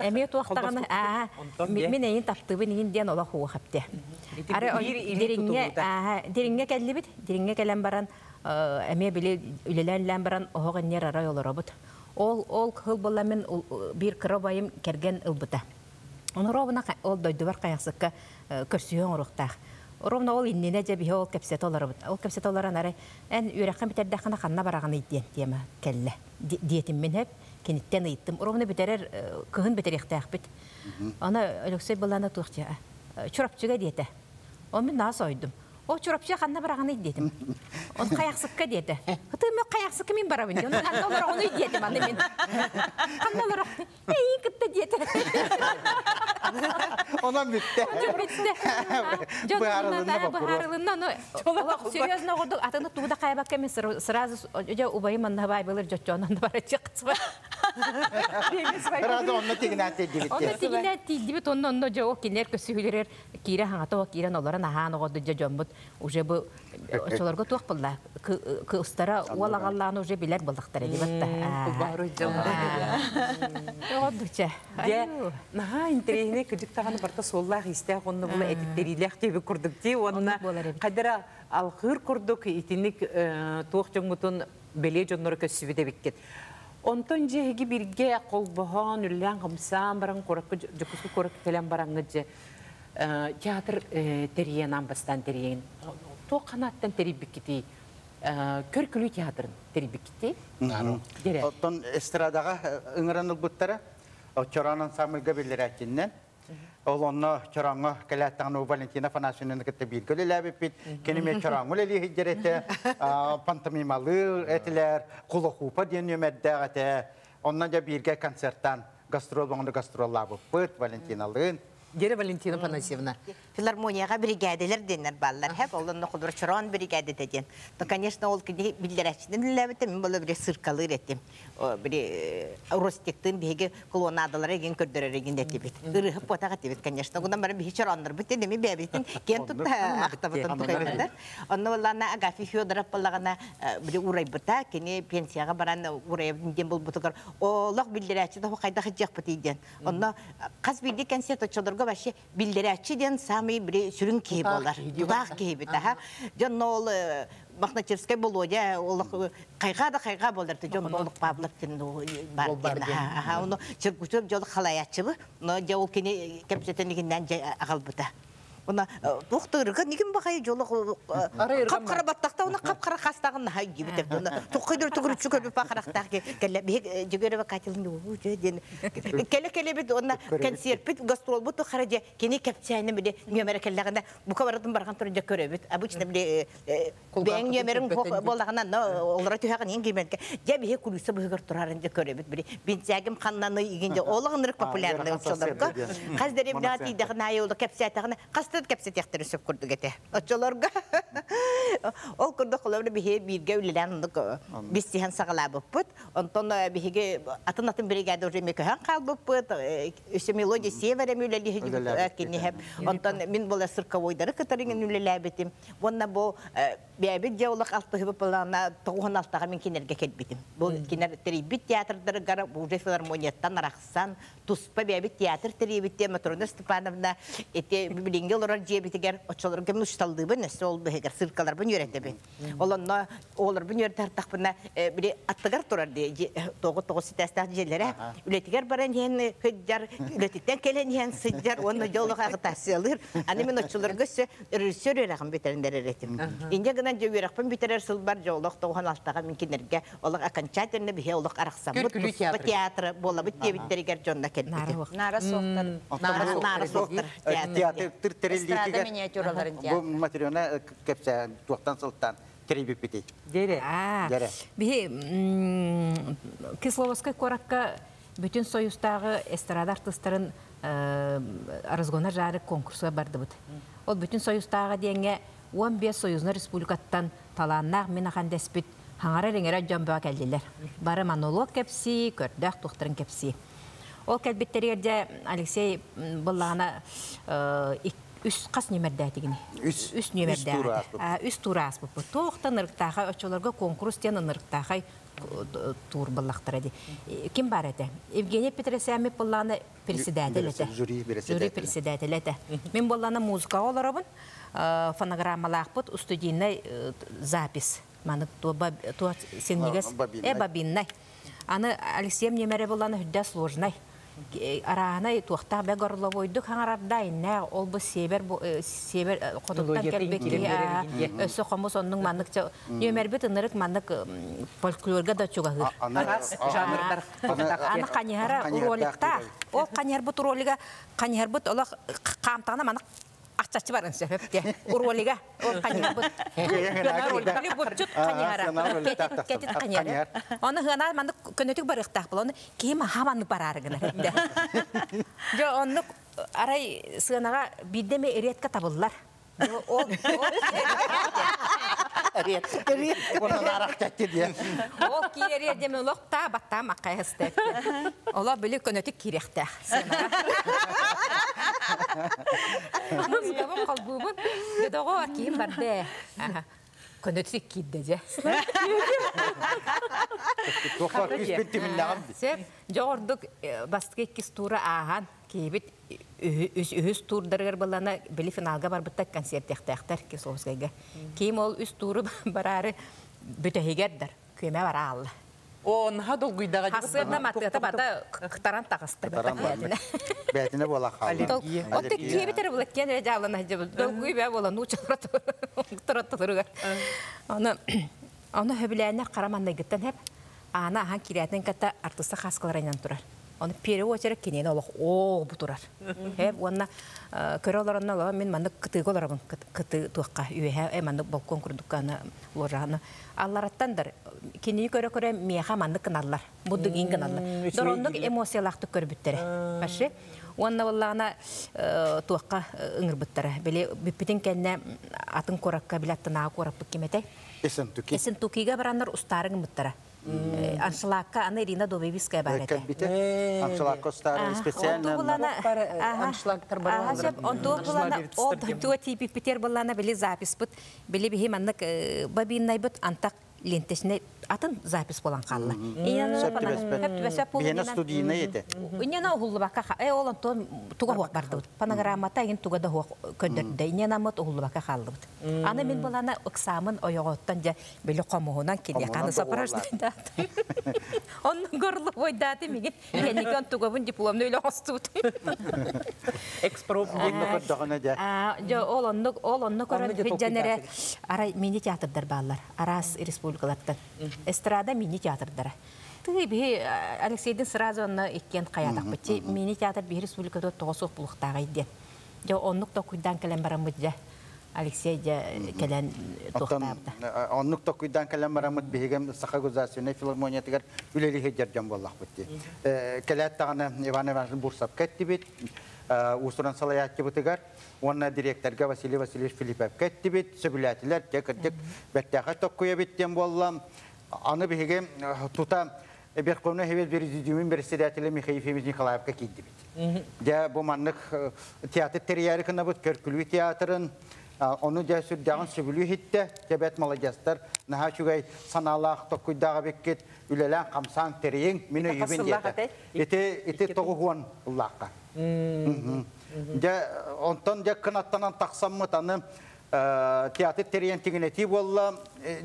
Emiyot uaqtağını, aha, min eyin taptıbın eyin diyen ola huğa kapte. Deringe kelli bit, deringe kellen baran, emiye bile ülelen baran oğağa nyer aray olur obut. Ol kıl bollamin bir kırobayım kergen ılbıta. Onu robuna ol doyduvar kayasıkka körsüyün uruqtağ. Orumda ol innine cebihe ol kapset olara bit. Ol kapset olaran ara en yürekten biter dağına kanına barağına iddiyen diyeme kelle. Diyetim ben hep kenitten iddim. Orumda biterer kıhın biter ihtiyaq bit. Ana Alexey Balana tuğçya. Çorapçıga diyete. O ben nasıl oydum. O çorapçıya kanına barağına iddiyetim. Onu kayaqsıkka diyete. Hıtım yok kayaqsıkka min barağına iddiyetim. Onu kanına olarak onu iddiyetim anne ben. Kanına olarak neyin kıtta diyete. Ona bitti. Bu harılığına bakıyor. Bu harılığına. Seriyozuna koyduk. Atını tuğda kayabakken sırazı ubayım anına bayılır. Cocca ondan da bari çıkıntı var. Sırazı onunla tekinat edildi. Onunla tekinat edildi. Onunla onunla o kinler kösüğülür. Kire hanata o kiren olara nahan oğudu. Cocca oğudu. Bu çoğlarga tuğuk bulda. Kıstara oğalak Allah'ını oğudu biler buldukları. Bu bahru canlı. Oğudukça. Naha intereyini küçük tağını barda sollağı istiyaq, onunla bula editleriyliyaq gibi kurduk diye, onunla kadara alğır kurduk, itinlik tuğuk canmutun beleye canları kösübü de bikkid. Ondan cihgi birge kolboğan, üllüğen, hamsan baran, korakı, cükusu korakı falan barangıcı. Yağdır teriyen, ambastan teriyen. Tuğuk kanattan teri bikkidi. Körkülü yağdırın teri bikkidi. Ondan estradağa ıngıranlık buttara, o çoranın samılgı belirəkindən. Olanla çoranga kelatano Valentina Fanasyon'un kitabı gölelebe pit kenime çoranguleli hicrete pantomimalı etler kulakupa diyenemedde onunca birge konserttan gastrolonda gastrolabı pit Valentina'lığın Geri Valentina Panasyevna. Filarmoniyağa brigadeler denir ballar. Hep olanla kudur çoran brigade dediğin. No, конечно, ol ki bildirəçindən ləbətə min bala bir sırqalır etdim. Bir rostiktin bir kolonadalara gen kördürər gen detibit. Irıhıp otağa tibit, конечно. Bundan bari bir çoranlar bitdi demi bəbitin gen tut axtabıtın tükəbətlər. Onda vallahi Agafi Fyodorov balağına bir uray bita, kini pensiyağa baran uray gen bul butuqar. Olaq bildirəçi də o qayda xəjəq bitdi. Onda qaz bildi konsert oçodur başı bildirəçidən sami bir sürün keyib olar. Dudaq keyibi daha. Can ol Mahnaçevskay Bolodya ol qayğa da qayğa bolardı. Can ol Pavlovkin bar. Ha onu çırqutub jol xalayatçı bu. No jol kini kapçetenigindən ağalbıda. Ona toxtırığı nikin baxay jol qapqara battaqda ona qapqara xastağın hay gibi tepdi. Ona toqqidir tugurçu köpü baxaraqtaq kelle jigörəbə qatilin bu den kelle kelle bir ona konsert bit gastrol bu to xaraja kini kapçayını bir yemərəkəlləğində bu qabardım barğan turunca körəbit. Abuçda bir ben yemərin bolğandan olara tühəğin engiməlkə jəbihə kulüsə bəhər turarınca körəbit bir bincəgim xannanı igində oğlanırıq populyarlıq çollarqa qazdərəm nəti dəğnəyə oldu kapçaytağına qas tad kapset yaxtırı söp kurdu gete. Oçolarga ol kurdu qolavra bihe birge ülelendik. Biz sihen sağla buput. Ondan bihe atın atın brigada urime köhan qal buput. Üse melodiya severem üleli hep hep. Ondan min bola sırka oydarı qıtarın ülelebetim. Onna bu bəbit jawlıq altı hep plana toğun altığa min kinerge kelbitim. Bu kiner teribit teatrdır qara bu filarmoniyatdan raqsan tuspa bəbit teatr teribit Matrona Stepanovna ete bilinge olar diyebilir. Açılır ki müştaldı ben sol beher sırkalar ben yürütte ben. Olanla olur ben yürüter takpına bir attıgar turar diye doğu doğu siteslercilere ületiler baran diyen hıcar ületiden gelen diyen sıcar onun yolu kaçtasılır. Annemin açılır gösü rüzgarı rakam biterler üretim. İnce gelen cevir rakam biterler sılbar yolu doğan altıga mümkün erge olur akan çatırne bir olur araksa. Kültür tiyatro bola bir diye biterler canla kendi. Nara sohtar. Nara sohtar. Tiyatro. estrada minyatürlerinde. Bu materyalne kapsa tuhaftan sultan teribip bitti. Gere. Gere. Bir Kislovoskaya korakka bütün soyuzdağı estrada artistlerin arzgonar jarı konkursa barda bud. O bütün soyuzdağı diyenge on beş soyuzna respublikattan talanlar minakandes bit. Hangara rengere cambaa geldiler. Bara manolog kapsi, kördek tuhaftan kapsi. O kelbetlerinde Alexey ballağına üst kas nümerdeydi gini. Üst nümerdeydi. Üst turas bu. Toğuktan ırktağı öçülerge konkurustiyan ırktağı tuğur ballağıdır. Kim var edi? Evgeniya Petresami ballağına presidentilete. Jüri presidentilete. Min ballağına muzika olarabın. Fonogrammalar bu. Üstüdiyine zapis. Manı tuğat senliğiz. Babinnay. Anı Alexeyem nemere ballağına hüdde slojnay. Arağına tuğakta ve gorlavoyduk hangarabdayın ne ol bu sever sever koduktan kelbekli ösü xomuz onun manlıkça nömerbet ınırık manlık folklorga da çuğağır. Anı kanihara rolikta o kaniharbut roliga kaniharbut ola kamtağına manlık açacı barın sebepte roliga o kaniharbut gönü rolikli burçut kanihara ketit kanihara onu hınar manlık könötük barıqtaq bol onu kema hamanı bararı gönü jo onluk aray sığınağa bideme eretke tabıllar o eret eret ona naraq taktı diye o kiyeriye demen lokta batta makayıstı ola böyle könötük kirekte sığınağa mızgabım kalbubum dedoğu akayım barda könötük kiddece. Doktor yüz bitti minnağım. Sen jorduk bastık iki stura ahan kibit üç üç tur derger balana beli finalga var bittak konsert ektekter ki soğuzgaga. Kim ol üç turu bararı bütehigedder. Küme var Allah. O naha dolguydağı. Hasırda matta bata kıtaran takastı. Kıtaran var. Beytine bola kaldı. O tek kibitir bulak kendine cevlana hacı. Dolguyu be bola nuçaratı. Kıtaratılırgar. Onu onu höbülerine karamanda gittin hep. Ana han kiretin katta artista kaskılarıyla durar. Onu peri uçarak kendine olak oğ bu durar. Hep onunla köre olarına olalım. Ben bana kıtığı olarım. Kıtığı tuğakka. Üyehe bana balkon kurdukkanı olacağını. Allarattandır. Kendini göre göre meha manlı kınarlar. Mudduk in kınarlar. Doronduk emosiyalaklı körbütleri. Başı. Onunla vallağına tuğakka ıngır bütleri. Böyle bütün kendine atın korakka bile atın ağa korakka kimete. Esin Tuki. Esin Tuki'ye baranlar ustarın bütleri. Anşılakka ana Irina Dobeviska'ya barete. Anşılakka ustarın spesialini. Anşılaktır baranlar. Ontuğu bulana oldu tipi piter bulana böyle zapis büt. Böyle bir hemanlık babinay büt antak. Lentesine atın zapis bulan kallı. Bihena studiyine yedi. İnyana oğullu baka. E oğlan tuğa hoğuk bardı. Panagramata yin tuğa da hoğuk köndürdü. İnyana mıt oğullu baka kaldı. Ana min bulana ıksamın oyağıttan da böyle kamuhunan kediye kanı sapırarsın. Onun gorlu boydatı migin. Yenikan tuğa bun diplomunu öyle astı. Eksprob. Oğlanlık oğlanlık oranı. Ara mini teatırdır bağlar. Aras respublik ülkelerden estrada mini teatrdır. Tabii Alexey'den sırası onu ikken kayadak bitti. Mini teatr bir respublikada toğusu buluktağıydı. Ya onluk dokuydan kelen baramıcı Alexey'de kelen toğuktağıydı. Onluk dokuydan kelen baramıcı bihigem saha güzasyonu filharmoniya tıgar üleli hecercan bollak bitti. Kelet tağına Ivan Ivanov'ın bursap ketti bit. Usuran salayakçı bitigar. Ona direktörge Vasily Vasilievich Filipev ketti bit. Söbületiler tekirdik. Bettaka tokkuya bittim bollam. Anı bihigem tuta bir konu hevet verizidimin bersedetili Mikhayefimiz Nikolaevka ketti bit. De bu manlık tiyatr teriyeri kına bit. Körkülü tiyatrın. Onu da sürdüğün söbülü hitte. Tebet malajastar. Naha şugay sanalak tokkuydağı bekket. Ülelen kamsan teriyin. Minu yübin yerde. Ete ete toğu huan Allah'a. Ondan da kınattanan taksamı tanım tiyatı teriyentinin eti bolla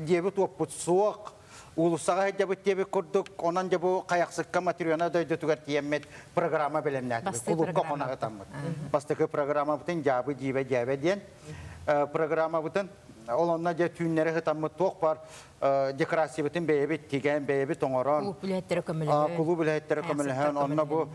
diyebit oput soğuk ulusağa hedebit diyebit kurduk onan da bu kayaksıkka materyona da ödütüger diyemmet programa belemnet kulukka konağı tanımıt bastıkı programa bütün cabı cibe cebe diyen programa bütün Olanla get hünleri hitamı tok var. Dekorasybetin beyebit tigen beyebit onaran. Kulu biletleri kamilhen. Kulu biletleri kamilhen. Onna bu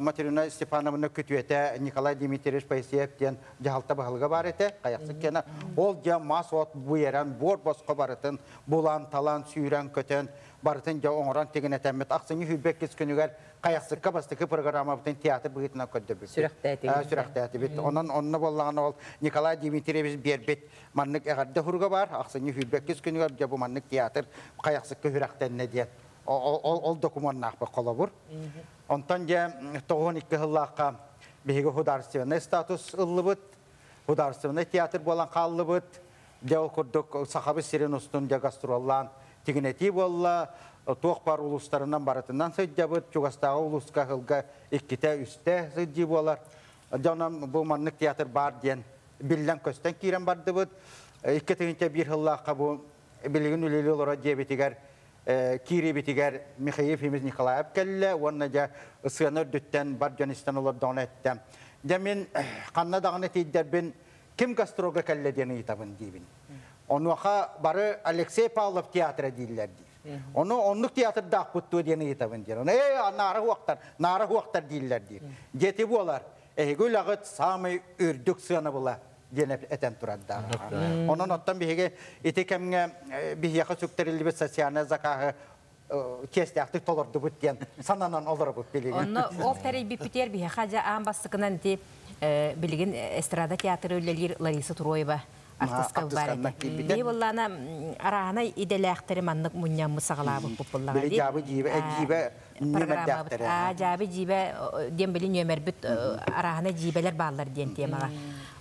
materialına Stepanovna kütüete Nikolay Dimitriyevich Payseyev diyen cihalta bahalga barete. Kayaksı kenar. Ol diye masot bu yeren bor baskı barıtın. Bulan talan süren köten barıtın diye onaran tigen etemmet. Aksini hübbekiz künüger kayaksı kabastıkı programa bütün tiyatr bıgıtına kötübüktü. Sürekte etigin. Sürekte etigin. Onun onunla bollağına ol. Nikolay Dimitriyevich berbet manlık eğerde hurga var. Aksini hübbekiz künüger diye bu manlık tiyatr kayakçıkı hürekten ne diye o o o dokumanlar bak kalabur. Ondan ki tohunik hıllaka bihigo hudarsıvne status ıllıbıt hudarsıvne tiyatr bolan kallıbıt diye kurduk sahabi sirenustun diye gastrollan tigneti bolla tohpar uluslarından baratından sıcabıt çugastağı uluska hılga ikite üste sıcı bolar canım bu manlık tiyatr bar diyen bilden kösten kiren bardıbıt ikite bir hıllaka bu Bilgin üleli olarak diye bitiger, kiri bitiger, Mikhayevimiz Nikolay Abkelle, onunca ıskanır dütten, Barcanistan olur donettem. Demin kanla dağını teyderben, kim gastroga kelle diyeni hitabın diyebin. Onu vaka barı Alexey Pavlov tiyatra değillerdi. Onu onluk tiyatra dağ puttu diyeni hitabın diyeni. Ey nara huaktar, nara huaktar değillerdi. Geti bu olar, ehgül ağıt sami ürdük sığanı bula. Genep eten turadda. Onun ottan bihege itekemge bihiyaka sükterildi bir sasyana zakahı kesti artık olurdu bu diyen sananan olur bu bilgin. Onu ofteri bir püter bihe haca an bastıkından di bilgin estrada tiyatro öylelir Larisa Turoyeva artistka var. Ne bollana arahana idelerleri manlık munyam musağlabı popullar. Beli cevabı gibi gibi programı. A cevabı gibi diyen beli nömerbüt arahana cibeler bağlar diyen diye maga.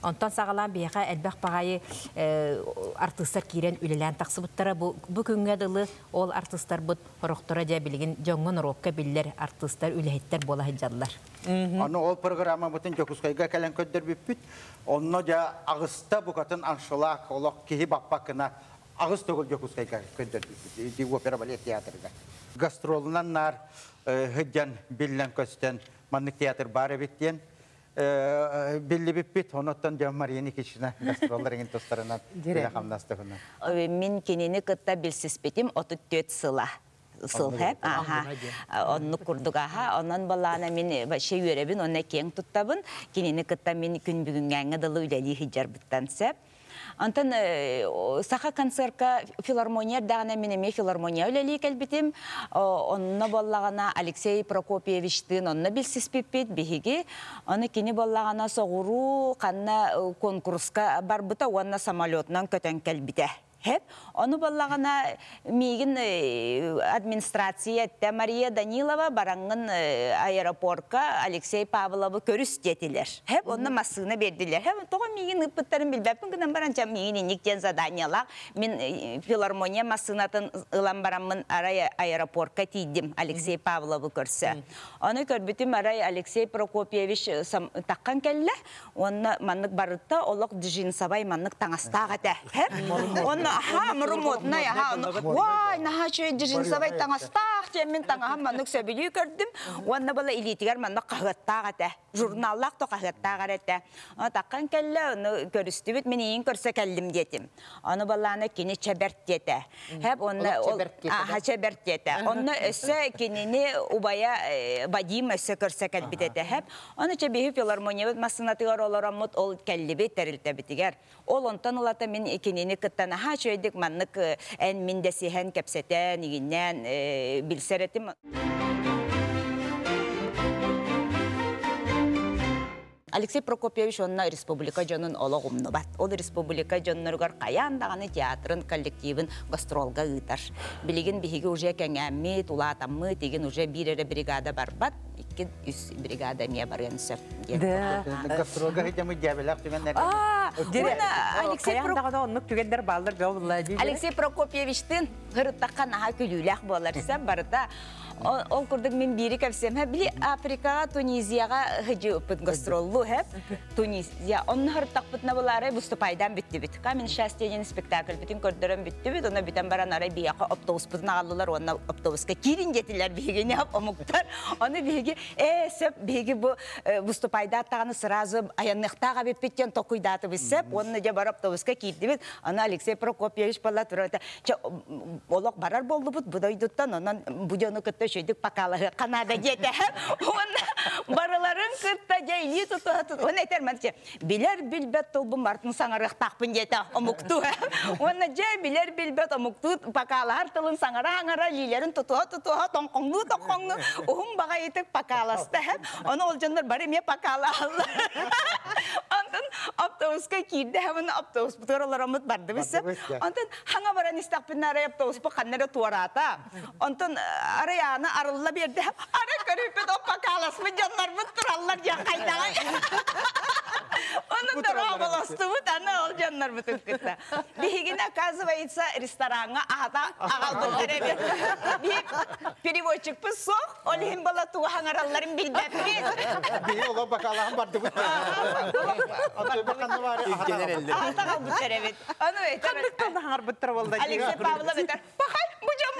Ondan sağlam bir ha elbette parayı artistler kiren ülelen taksıbıttara bu bugün yadalı ol artistler bu horoktora cebilgin cangon rokka biller artistler ülehitler bola hicadlar. Onu ol programı bütün çok uskayga kelen köder bir püt. Onunca Ağustos'ta bu katın anşolak olak kihi bappakına Ağustos'ta çok uskayga köder bir püt. Bu opera balet tiyatrıda. Gastrolunanlar hıcan billen kösten manlık tiyatr bari bittiyen. Belli bir pit onottan cevmar yeni kişine gastrolların dostlarından ilham nastıfından. Min kenini kıtta bilsiz bitim otuz dört sıla. Sıl hep. Onu kurduk aha. Ondan balağına min şey yörebin ona ken tuttabın. Kenini kıtta min gün bugün genge dalı üleli hicar bittan sep. Ondan saha konserka filarmoniyer dağına minime filarmoniya üleliyik elbitim. Onunla bollağına Alexey Prokopievich'tin onunla bilsiz pipit bihigi. Onu kini bollağına soğuru kanna konkurska barbıta onunla samalotnan köten kelbite. Hep onu bollağına migin administrasiya ette Maria Danilova barangın aeroportka Alexey Pavlov'u körüs getiler. Hep onunla masığına verdiler. Hep toğun migin ıpıtların bilbapın gıdan baranca migin inikten zadanyalar. Min filarmoniya masığınatın ılan baramın araya aeroportka tiydim Alexey Pavlov'u körse. Onu kör bütün araya Alexey Prokopievich takkan kelle. Onunla manlık barıtta oluk dijin sabay manlık tanıstağı da. Hep onunla aha mırmotna ya ha vay naha şöyle dijin sabay tanastak cemin tanaham manuk sebiliyor gördüm onda bala ilitigar manuk kahrettak ete jurnallar da kahrettak ete ona takkan kelle onu görüstü bit meni in görse kellim dedim onu bala ne kini çebert dete hep onda aha çebert dete onda esse kini ne ubaya badim esse görse kelbi dete hep ona çebihi filarmoniye masnatıyor olaramut ol kelli biterilde bitigar olontan olata min ikini ne kıttana ha çöydik manlık en mindesi hen kepseten inen bilseretim. Alexey Prokopieviç onunla Respublika Can'ın olağımını bat. O da Respublika Can'ın örgör kayan dağını teatrın kollektivin gastrolga ıtar. Bilgin bihigi uca kengemmi, tulatammi, tegin uca bir ere brigada bar bat. İki üst brigada miye bar yanısır. Gastrolga hıcamı cebelak tümen nerede? Aaa! Kayan dağına onluk tügenler bağlıdır. Alexey Prokopieviç'tin hırıttakka naha külülak boğalarsa barıda. Ol kurduk min biri kapsam hep bili Afrika, Tunisiyaga hıcı öpüt gastrollu hep Tunisiya. Onun hırtak pıtna buları Bustupay'dan bitti bit. Kamin şastiyenin spektakl bütün kurdurun bitti bit. Ona biten baran arayı bir yaka optavuz pıtna aldılar. Ona optavuzka kirin getirler bilgi ne yap omuktar. Onu bilgi eee sep bilgi bu Bustupay'da atağını sırazı ayanlıkta kabip bitken tokuydatı biz. сеп, онны же барап тауыска кейдебет, ана Алексей Прокопьевич палатурата. Че, олок барар болды бұд, бұдайдыттан, онан будену күтті шөйдік пакалығы Канада жеді. Он барыларын күтті жайлы тұтуғатын. Он айтар мән че, білер білбет тұлбым артын саңарық тақпын жеді, омукту. Оны же, білер білбет омукту, пакалар тылын саңара, аңара лейлерін тұтуға, тұтуға, тоңқоңну, тоңқоңну. Оғым баға етік пакаласты. Оны ол жандар барым е пакала алды. Ondan aptauska kirdi, hemen aptaus bu toralarımız vardı bize. Ondan hangi varan istakpınlara yaptaus bu kanlara tuarata. Ondan araya ana arılla bir de ara körüpet o pakalas mı canlar mı turallar ya kaydağı. Onun da robalastı mı ana ol canlar mı tuttukta. Bihigine kazıvaysa restorana ahata ağaldım derebe. Bih perivoçuk pusu olihim balatu hangaralların bildiğimiz. Bih ola pakalam vardı mı? Atakalım bu terevet. Kandıktan da hangar bıttırvalda. Alexey Pavlov'a beter. Bakal bu camı.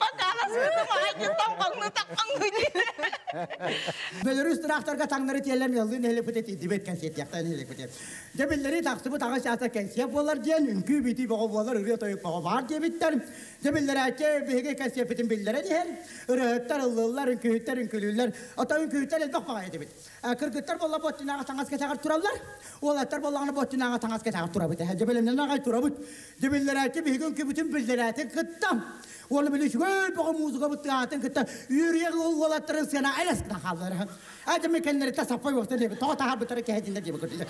pakalasını mahallede tam kanlı takkanlı değil. Belarus'tan aktarga tanları diyenler yolluğun helipoteti dibet kensiyet yaktan helipoteti. Cebelleri taksı bu tağa şahsa kensiyet boğalar diyen ünkü biti boğu boğalar ürüye toyuk boğu var diye bitten. Cebelleri açı büyük kensiyetin billere diyen. Ürühütler ıllılar, ünkühütler, ünkülüller. Ata ünkühütler elbak bağa edebit. Kırgıtlar boğla boğattın ağa tangaske tağır turallar. Oğlatlar boğlağını boğattın ağa tangaske tağır turabit. Cebelemden ağa turabit. Cebelleri açı büyük ünkü bütün billere atın kıttam. Oğlum biliyorsun, öyle boğum muzuğa bıttığı atın kıttan. Yürüyen oğlatların siyana aylasına kaldılar. Adamın kendileri tasaffa yoksa diye bir toğa tahar bıttarı kehecinler diye bir kutluyor.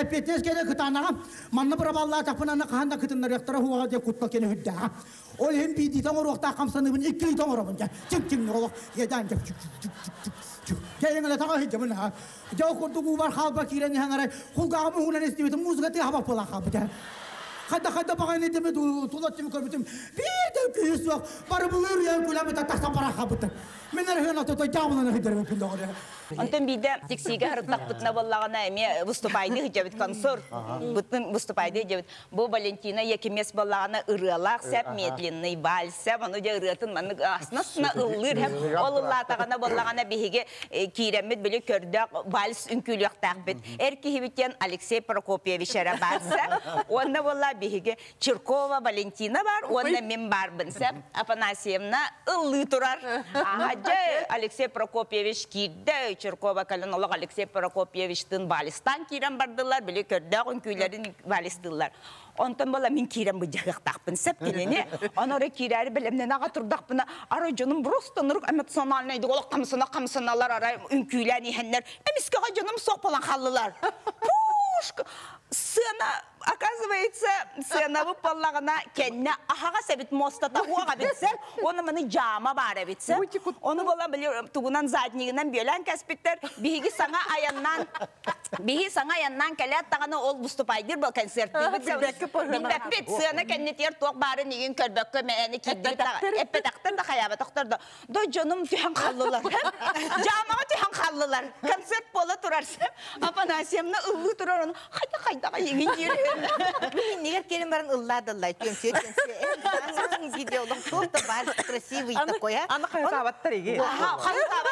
Epeytiniz kere kıtanlığa, manlı bıraballığa tapınanı kahanda kıtınlar yaktara huvağa diye kutmak yeni hüdde. Oğlum hem bir ditan oruqta kamsanı bin, ikili tan oruqun. Çık çık oruq, yedan çık çık çık çık çık. Gelin tağa hüccamın ha. Cevap kurdu bu var halba kireni hangaray. Hulgağımı hunan esnibeti muzuğa diye havak bolan kabıda. Hatta hatta bakın ne demek tulatım kabıtım bir de kıyısı yok var bulur ya kulağımı da taksa para kabıtım ben her hafta da camdan giderim pinde oraya. Ondan bir de teksiye harıtlak butna vallaha ne mi vustupaydı hicabet konsor butun vustupaydı hicabet bu Valentina yakimiz vallaha ne ırılak sep medlenli valse onu da ırıtın manı asnasına ılır hem Allah taana vallaha ne bihige kiremet böyle kördak vals ünkülyak takbet erki hibiten Alexey Prokopyevich arabatsa onda vallaha bihige Çirkova Valentina var onda men barbın sep Afanasievna ıllı turar ahaca Alexey Prokopyevich kide Çirkova kalın olarak Alexey Prokopyevich'ten Balistan kiren bardılar, böyle kördağın köylerin Balistılar. Ondan bala min kiren bıcağık takpın sep geleni, onları kireri belimden ağa tırdak bına, aracının burası nırık emosyonalnaydı, olak kamısına kamısınalar arayın, ünküyler, nihenler, emiski ağacının soğpalan kallılar. Puşk! Сына, оказывается, сына выполнена кенне, ахага себит моста тахуага битсе, оны мені жама бары битсе, оны бола білер тугунан заднигінен бөлен кәспеттер, бігі саңа аяннан, бігі саңа аяннан кәлет тағаны ол бұступайдыр бұл концертті бітсе, бітпет сына кәннетер тоқ бары неген көрбөккө мәне кеддер тағы, әппетақтар да қаяба тоқтар да, дой жаным түйен қалылар, жамаға түйен қалылар, концерт бола тұрарсы, Афанасьевна ұлы тұрар оны, қайта-қайта daha yeni geliyor. Niye kelimeler ılladılar? Çünkü sen videoda çok da bazı krasiviydi koya. Ana kayıtavat tarihi. Aha kayıtavat.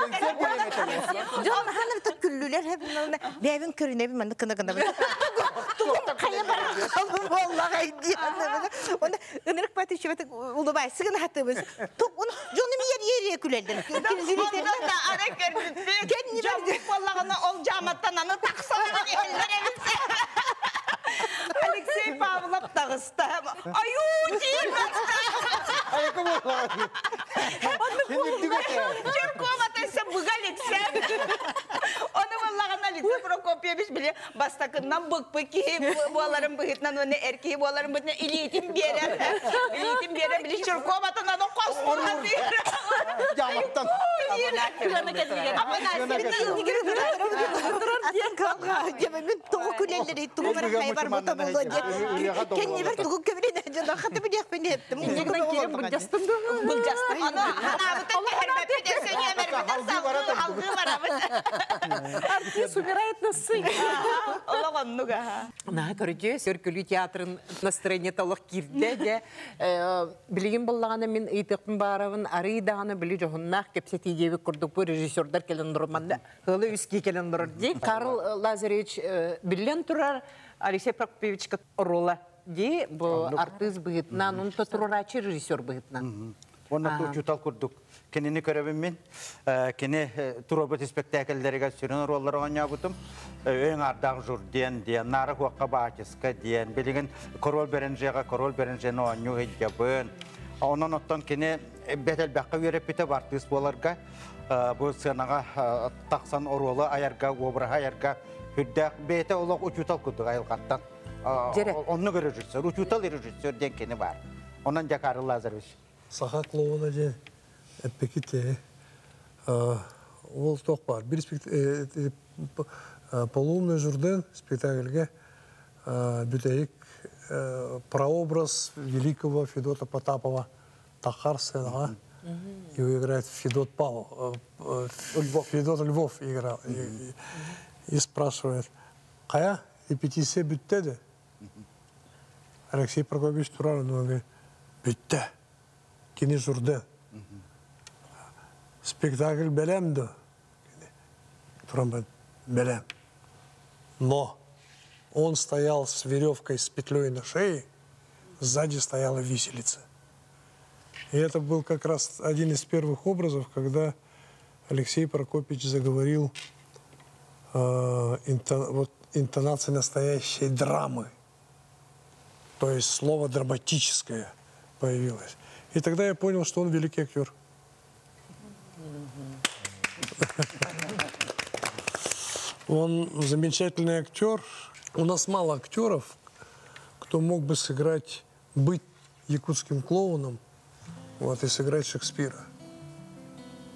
John hanım da küllüler hep bunlar. Bir evin körüne bir mandı kına kına. Kayıtavat. Vallahi diyanlar. Ona önlük pati şöyle ulubay sıkın hatımız. Top onu John'u bir yer yere külerdir. Kendini de ara gördü. Kendini de vallahi ona olcamattan ana taksana ellerine. Алексей Павлов тағысты. Айу, дейін басты. Айқым олағын. Жүркова тәсі бұға лексен. Оны олағын Алексей Прокопьевич біле бастақыннан бұқпы кейіп боларын бұғытнан оны әркейіп боларын бұғытнан үлейтін берем. Үлейтін берем біле Жүрковатан оны қосқұрған дейін. Ямақтан. Мен тоғы күлелдері тұғы бір қайбар бұта болды. Кәне бір тұғы көбірін әжіна қаты бір еқпен еттім. Еңден керем бұлжастым да. Бұлжастым. Ана бұтын әрбәпі десене әрбәпі десене әрбәпі десене әрбәпі десене әрбәпі десене әрбәпі Маркиз умирает на сцене. На короче, Сёркүлү театрын настроение талах кирде, билигин балланы мен итекин барабын, арыйданы биле жохуннах кепсети дебек курдук бу режиссёрдар келен норманда. Хылы үскө келен нор. Карл Лазаревич билен турар, Алексей Прокопьевич рола ди, бу артист быт, нанун татурачы режиссёр бытнан. Ona da uçutal kurduk. Kendini görebilmem. Kendi turobot spektaküllere gösteren rolları oynayabildim. Ön ardağın jür diyen diyen, narık vakka bahçeska diyen, belirgin korol berenceye, korol berenceye oynuyor ediyabın. Ondan ottan kendi betel bakı verip bite vartıyız bu olarga. Bu sığınağa taksan o rolu ayarga, obraha ayarga. Hüddek bete olarak uçutal kurduk ayılgattan. Onu görürsün. Uçutal rejissör diyen kendi var. Ondan da Karl Lazarevich. Sakatlı olacak peki de ol çok var. Bir polumlu jürden spektakülge büteyik praobraz Velikova Fedota Potapova Takharsena его играет Федот Павлов. Федот Львов играл и спрашивает, kaya repetisiye bitti de. Алексей Прокопьевич Туран diyor, bitti. Kini jürde. Spektakül belemdi. Turan ben, belem. Но он стоял с веревкой с петлей на шее, сзади стояла виселица. И это был как раз один из первых образов, когда Алексей Прокопьевич заговорил э, интон, вот, интонации настоящей драмы. То есть слово драматическое появилось. И тогда я понял, что он великий актер. Он замечательный актер. У нас мало актеров, кто мог бы сыграть, быть якутским клоуном, вот, и сыграть Шекспира.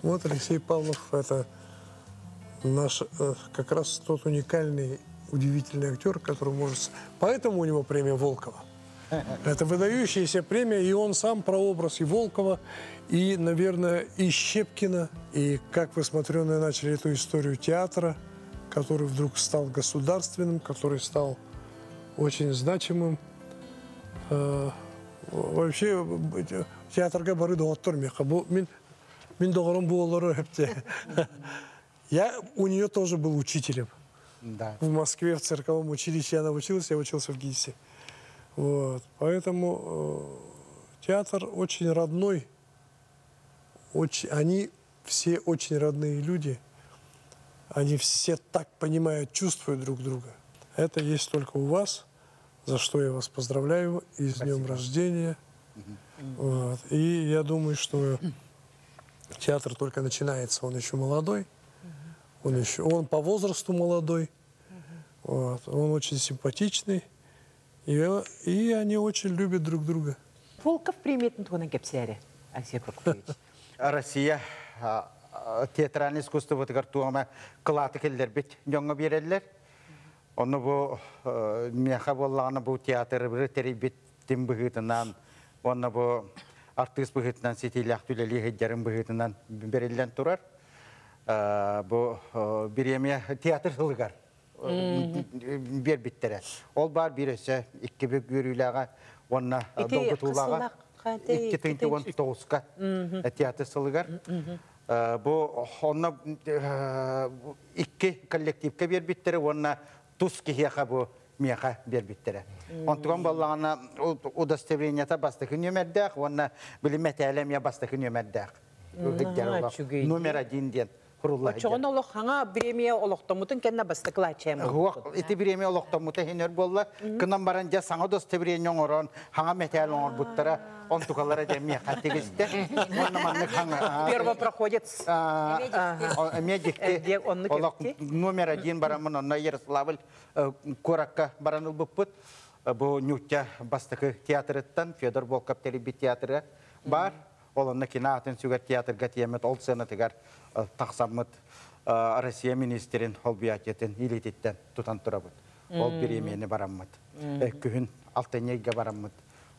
Вот Алексей Павлов – это наш, как раз тот уникальный, удивительный актер, который может... Поэтому у него премия Волкова. Это выдающаяся премия, и он сам прообраз и Волкова, и, наверное, и Щепкина. И, как вы, смотренные, начали эту историю театра, который вдруг стал государственным, который стал очень значимым. Вообще, театрга барыды оттормеха. Я у нее тоже был учителем. В Москве, в цирковом училище она училась, я учился в ГИСе. Вот. Поэтому э, театр очень родной, очень, они все очень родные люди, они все так понимают, чувствуют друг друга. Это есть только у вас, за что я вас поздравляю, и с Спасибо. Днем рождения. Mm-hmm. Вот. И я думаю, что театр только начинается, он еще молодой, mm-hmm. он, еще, он по возрасту молодой, mm-hmm. вот. Он очень симпатичный. И, и они очень любят друг друга. Волков приметный тонкий гепсиаре, Алексей Прокофьевич. Россия театральное искусство вот картуама классикелдер бит, яңа берелер. Оны бу меха болланы бу театр биретери биттин быгытынан, оны бу артист быгытынан сетилек түлеле хеджерин быгытынан берелден турар. Бу биреме театр сылгар. Bir bittere. Ol bar birisi iki bir görüyle onunla doğrultuğulağa iki tünti on toğuzka tiyatı sılıgar. Bu onunla iki kolektifke bir bittere onunla tuzki hiyaka bu miyaha bir bittere. Ontuğun ballağına odastevriyata bastıkın yömerdak onunla bilime telemeye bastıkın yömerdak. Numara din diyen. Çoğun oluq hana biremiye oluqta mutun kendine bastıkla açayım. İti biremiye oluqta mutun henör bolla. Kınan baranca sana dostu biremiye oran, hana metal oran buttara, on tukalara demiye kategiste. Первый проходец. Медикте. Oluq numara один baramın onunla Yaroslavl Korakka baranıl buput. Bu nühtya bastıkı teatrıttan, Fyodor Volkov telebi teatrı var. Olanla kinaatın sügar teatrga tiyemet ol sanatıgar. Taksamıt Rusya ministerin holbiyaketin iletitten tutan turabut. Ol bir yemeğini baramıt. Kühün altı neyge baramıt.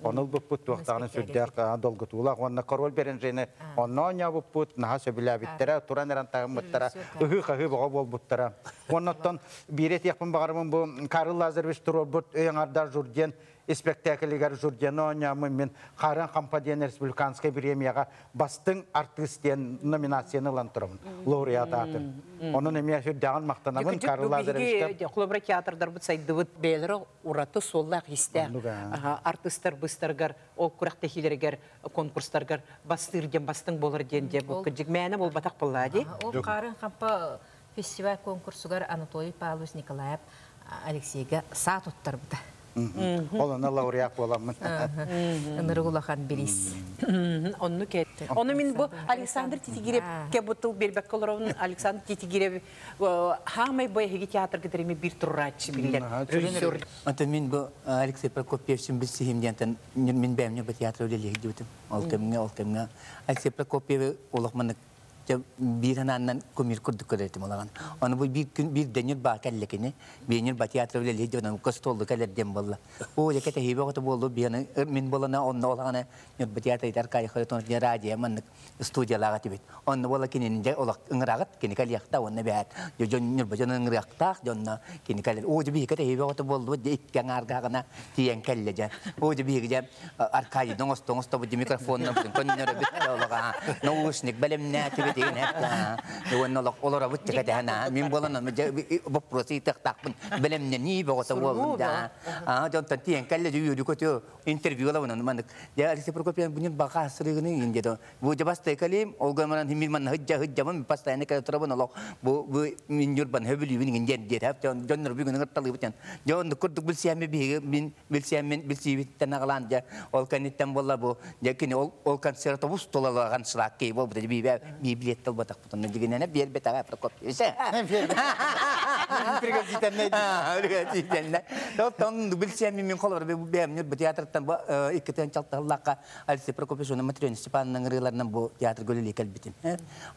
Onu bu put vaktanın sürdük dalgıt ular. Onu karol berencene. Onu ne bu put nahse bile bittera. Turan erantağım bittera. Uhu kahve bağbol bittera. Ondan biret yapın bağırmam bu karol lazer bistrol but yanardar jurdian. İspektakliler jurdian onu mümin karan kampanyası Respublikanske birimiyaga bastın artistiyen nominasyonu lantırım. Laureat atın. Onu nemiyse dağın mahtanamın karol lazer bistrol. Kulübra tiyatrda bu saydıvut belirli uratı sollak iste. Artistler bıstırgar, o kuraktehilerger konkurslargar bastırgen bastın bolar diye bu kıcık mene bol batak buladı. O karın kampa festival konkursugar Anatoliy Pavlovich Nikolayev Alexeyga saat ottar bu da. Olana laureat olamın. Nurgulahan biris. Onu ketti. Onu min bu Alexander Titigirev kebutul Berbekolorov'un Alexander Titigirev hamay boya higi teatr giderimi bir turraçı bilir. Ante min bu Alexey Prokopiev'in bir sihim diyantan min benim ne bu tiyatro ile ilgili diyordu. Altemne altemne. Alexey Prokopiev olakmanık bir hanandan komir kurduk kurdum olagan. Onu bu bir gün bir denir bakelle kine, bir denir batiyatla bile lehdi olan kastoldu kader dem bolla. O yakete hibe kota bollu bir hanı min bolana on olagana ne batiyatla idar kaya kurdun ne radya manlık stüdyo lagati bit. On bolla kine ince olak ingragat kine kaliyakta on ne behat. Jojon ne bajon ingragta jonna kine kaler. O jubi yakete hibe kota bollu de ik yangar gana tiyan kalle jan. O jubi yakete arkayı dongos dongos tabu di mikrofon namsun konner bit olagan. Nousnik belem ne tibi. Değil hatta, yani onlar olara bittik de hana, min bolan ama bu prosi taktakın, belemne niye bu kadar olmuyor? Ah, can tantiyen kalle diyor diyor ki o interviewla bunun mandık, ya Alexey Prokopiev bunun bakasırı ne ince de, bu cebasta kalim, olgamaran himirman hıcca hıccaman bir pasta yani kadar taban Allah, bu bu minjur ban hebeli bin ince diye hep can can nerbi günler talı biten, can kurduk bilsiyem bir bin bilsiyem bilsiyem tanagalan ya, olkan itten bolla bu, ya ki ne olkan serata bustolala kan slaki, bu da bir bir bilet al batak putan ne diyene ne bir betağa Prokopiyev'e ne bir prikaziten ne prikaziten ne dotan dubilsem min kolor be bemnir bu teatrdan bu ikten çaltallaka Alexey Prokopiyev'in matreni Stepan nangrilarından bu teatr göleli kalbitim.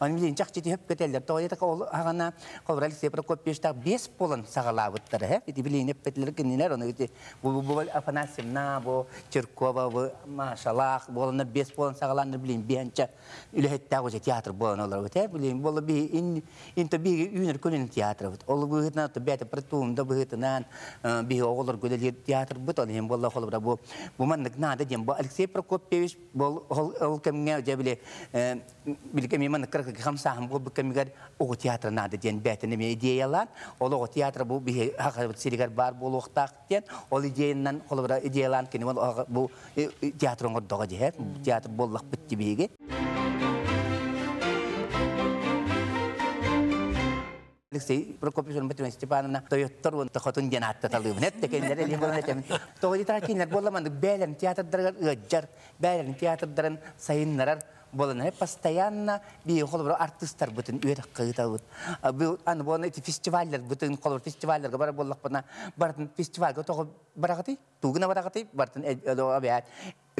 Onun için çakçiti hep keteller toyata kol hana kolor Alexey Prokopiyev'ta beş polon sağalavıttır he itibilin hep petler kinler onu iti bu bu Afanasyevna bu Çerkova bu maşallah bolana beş polon sağalanır bilin bianca ilehetta o teatr bu nolar biter bilin bolla bir in inte bir üner kolin teatrı ol bu hıtna da bete pratum da bu hıtnan bir oğullar gödeli teatr buton hem bolla holbra bu bu manlık nada dem bu Alexey Prokopiev bol ol kemne jebile bilkemi man kırk hamsa ham bu kemgar o teatr nada den bete ne ideyalan ol o teatr bu bir hakikat sirigar bar bol oqtaq den ol ideyandan holbra ideyalan kini bu teatrın oddağı jehet teatr bollaq bitti bigi Alexey Prokopiev metrin Stepanovna toyottorun takhatun janatta talib net tekenlere limonete toyitakinler bollamandık belen tiyatrdan öjjar belen tiyatrdan sayınlar bolan hep постоянно bir holbro artistler bütün üyede kıytavut bu an bolan festivaller bütün holbro festivaller gabar bollaqpana barın festival goto baraqati tugna baraqati barın abiat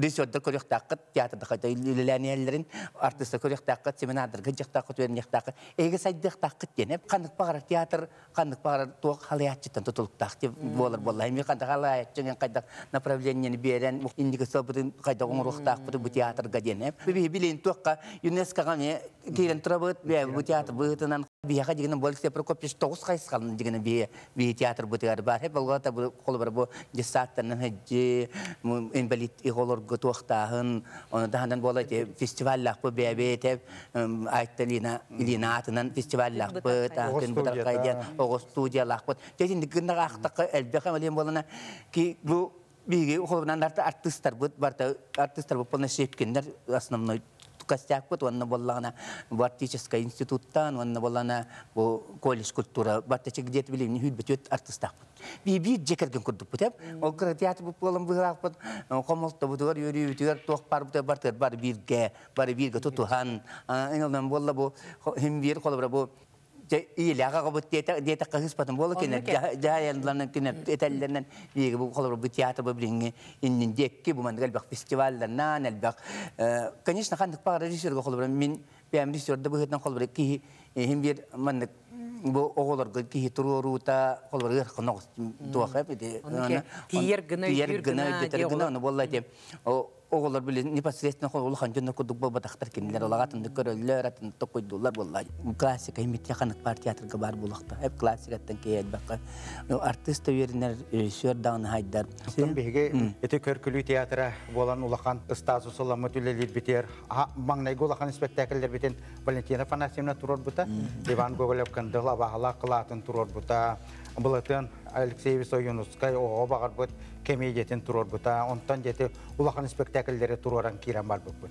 Risotto koyacak takkat, tiyatro takkat, ilerleyenlerin artistler koyacak takkat, seminarlar koyacak takkat, verecek takkat. Eğer sadece takkat yani, kanık para tiyatro, kanık para tuğ halayatçıdan tutuluk takti, bolar bolar. Hem kanık halayatçının kanık ne problemlerini bilen, indi kısa bütün kanık umuruk takptı bu tiyatro gadiyen. Bir bilin tuğka UNESCO kanı kiren trabat bir bu tiyatro buyutunan bir hak diye ne bolsa Prokopiev toz kays kalın diye ne bir bir tiyatro buyutuyor. Bar hep algıta bu kollar bu cesaretten hacı, invalid iholor götüktahın onu dahandan bolay ki festivaller bu bebet hep aytelina ilinatından festivaller bu tahkin bu tarkaydan Ağustos'ta bu. Çünkü günler akta elbette maliyem bolana ki bu bir kolundan darta artistler bu barta artistler bu polne şirkinler aslında kastak bu onun bollana Varticheskaya instituttan onun bollana bu kolej kültüra Vartichek diyet bilimini hübet artistak bir bir cekerken kurduk bu tep o krediyat bu polum bırak bu komol tabu duvar yürü yürü tuh par bu tep barter bar bir ge bar bir ge tutuhan inanın bolla bu hem bir kolabra bu iyi laga kabul diyet diyet kahis patım bolla ki ne cahillerden ki ne etellerden bir bu kolabra bu tiyatro bu bilinge inin diyek ki bu mandal bak festivallerden anel bak конечно, когда парализирует голову, мин, я им рисую, да будет на голове, ки, им вид, ман, bu oğullarda diğituru ruta oğullarda kanok dua kapıde diğer gına diğer gına diğer gına ne vallahi de oğullar bile ne pasiyetne oğul hançınla kudukba bataktar kimler olagatın dikkatler atın tokuydullar vallahi klasik himmet yakanık partiyatır kabar bulakta hep klasik atın ki edbaka artist teverinler şuradan haydar. Tam bihge ete körkülü tiyatra bolan ulakan istazo salamatullil biter mangnay golakan spektaküller biten Valentina Fanasiyevna turor buta Ivan Gogolyevkan dala bahala kılatın turor buta bulatın Alexeyevich Soyunskay o bagar but kemiyetin turor buta ondan jeti ulakan spektakülleri turoran kiran bar but.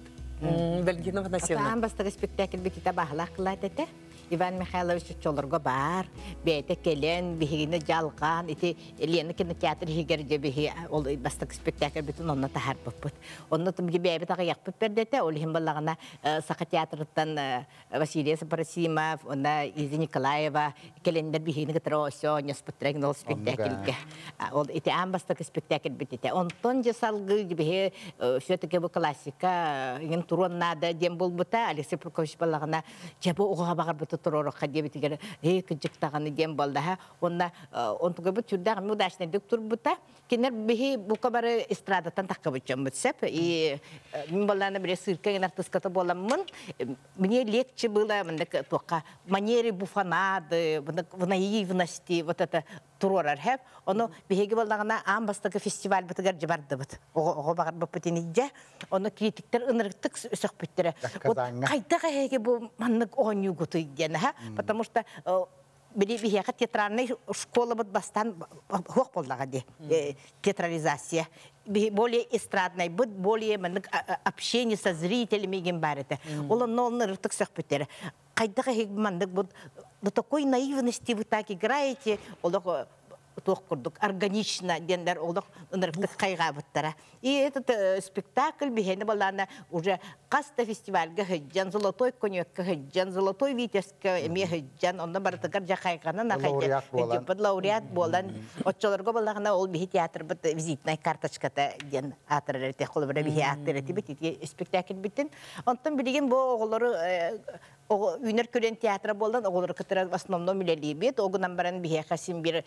Valentina Fanasiyevna. Tam bastı spektakül bitita bahala kılatete İvan Mikhailovich çolurga bar, beyte kelen, bihine jalgan, iti elini kine kâtır higerce bihi ol bastık spektakül bütün onunla tahar baput. Onunla tüm gibi beyte kayıp baperdete, olihim ballagana sakatiyatırdan Vasiliya Parasimov, ona İzi Nikolayeva, kelenler bihine katrosyon, yasputrengol spektakülge. Ol iti an bastık spektakül bitite. Onunca salgı bihi şöyle bu klasika, yine turun nada dembol buta, Alexey Prokofievich ballagana cebo oğa bakar buta. Toror xadiye bitiger hey kıcık tağını gem balda onda ontuga bu türden müdaşne doktor buta kenar behi bu kabar istradatan takabıçam bitsep i min balana bile sirken artist kata bolamın mine lekçe bula mende toka maneri bufanade naivnosti вот это турорар хеп оно беги балдагына амбастагы фестиваль бытыгар жибарды быт ого багар быпытынидже оно критиктер ынырыктык сөкпөттөр вот кайтага хеге бу маннык оню гуты дигени ха потому что бели бияка театральный школа быт бастан хок болдага де театрализация более эстрадный быт более маннык общение со зрителями ген бар эте ол нолнырыктык сөкпөттөр кайтага хеге маннык бут до такой наивности вы так играете, олог тохкурдук, органично дендер олог нырктык кайга буттара. И этот спектакль бигени баллана уже каста фестивальге хыджан, золотой коньякка хыджан, золотой витязьке эме хыджан, ондан бары тыгар жакайганан ахайде. Лауреат болан. Отчолорго баллагана ол биги театр бит визитная карточката ден атырырте колбура биги атырырте бит спектакль биттен. Онтон билген бу оголору o üner kören tiyatra boldan oğulları kıtıra основном милелибет огунан баран бихе хасим бир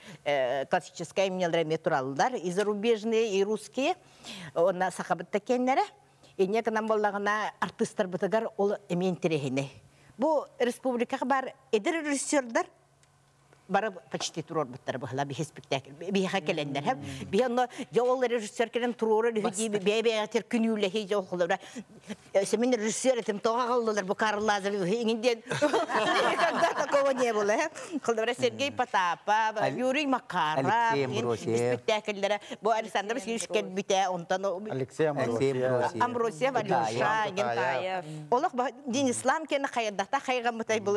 классическая мелодрама тураллар и зарубежные и русские она сахабытта кеннере эне кынан боллагына артисттер бытыгар ол эмен терехине бу республикага бар эдер режиссёрдар бары почти турор буттар бахла бихе спектакль бихе келендер хем бихе но жол режиссёр келен турор диби бебе тер күнүле хе жол кылдыр семин режиссёр тем тога калдылар бу карлазы иңден никогда такого не было кылдыр Сергей Потапов Юрий Макаров спектакльдер бу Александр Сиришкет бите онтан Алексей Амбросьев Алёша Гентаев олох Денис Ламкин кайдата кайга мытай бул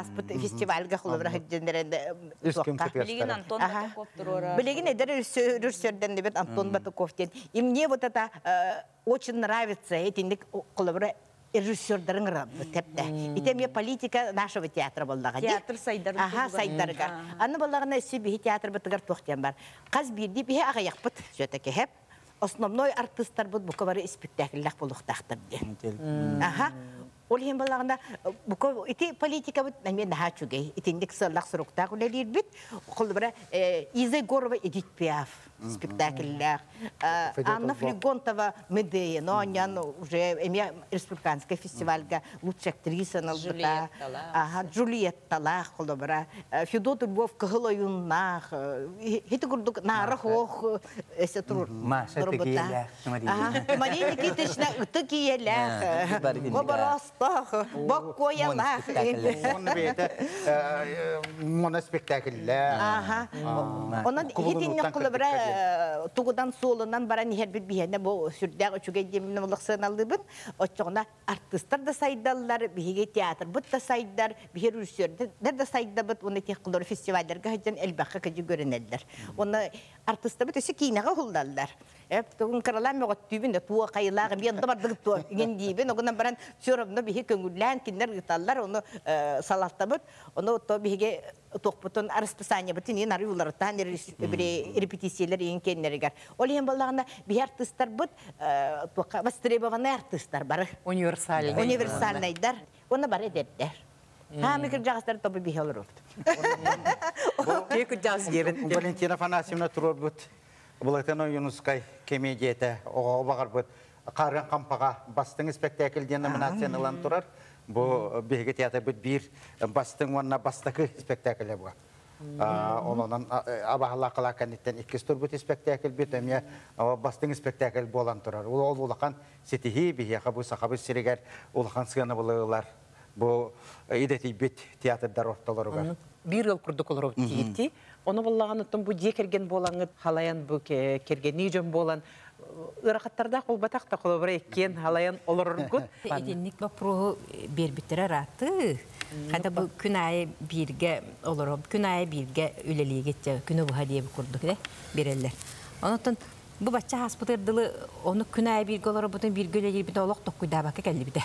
аспыт фестивальга кылдыр хеддендер Билигин Антон Батаков турора. Билигин эдер режиссёрден дебет Антон Батаковтен. И мне вот это очень нравится эти коллабора режиссёрдерин работы тепте. И теме политика нашего театра болдага. Театр сайдар. Ага, сайдарга. Аны болдагына сибиги театр бытыгар тохтен бар. Каз бирди бе агаяк быт жөтеке хеп. Основной артисттар бут бу кабары спектакльлах болуктактыр ден. Ага. Олхим балагында бу ити политика бит мен хачугей итиндик саллах сурукта кулелир бит кулбара Иза Егорова Эдит Пиаф спектакльлер Анна Флегонтова Медея но она уже эме республиканский фестивальга лучшая актриса налбыта ага Джульетта Лах кулбара Федот Львов Кыгылоюннах хити курдук нарахох эсе тур робата ага Мария Никитична Ытыкиелях Гобарас bak koyalar. Onun beyte monospektaküller. Aha. Onun yediğini kulübüre tuğdan solundan bara niher bir bihane bu sürdüğü çünkü demin olaksan alıbın. O çoğuna artistler de saydılar, bihige tiyatr, bud da saydılar, bihir rüzgarlar da saydılar, bud onu tekrar festivaller gahcan elbette kaçı görünürler. Onu artistler bud eski yine gahuldalar. Hep tuğun karalar mı götübün de tuğa kayılar bir adam vardı tuğa yendi ben onun bara şurabında bihi köngülen kinder gitarlar onu salatta bud onu tabii tohputun arıspasanya bütün yeni arıyorlar tanır bir repetisyler yeni kendileri gar. Olayın ballarına bir artistler bud tuğa bastırıba var ne artistler var? Universal. Universal neyder? Ona bara derler. همه که جاست در طبیعی حال رفت. یه کد جاست گیرند. ولی تینا فناسیم نترود بود. بلکه نه یونسکای کمیجیت او باگر بود. کارن کمپاگا باستن اسپکتاکل دینا مناسبن لانتورار. بو بیهگتی ات بود بیر باستن و نه باستکه اسپکتاکل بود. Ondan abahla kalakaniyetten ikisi turbut spektakl bitemiyor, bastın spektakl bolantırar. Ulu olakan setihi bir yakabı sakabı siriger olakan sığana buluyorlar. Bu ideti bit tiyatrda ortaları var. Bir yıl kurdukular obtiyeti. Onu bulağınıttım bu diye kergen bolanı halayan bu kergen niyeceğim bolan. Irakatlarda kolbatak da kolaborayken halayan olurun kut. Edinlik vapuru bir bitirer attı. Hatta bu künaya birge olurum. Künaya birge üleliğe gitti. Günü bu hediye kurduk de bir eller. Ondan bu bahçe haspıdırdılı onu künaya birge olurum. Bütün birge üleliğe bir de olak dokuyu daha bakı geldi bir de.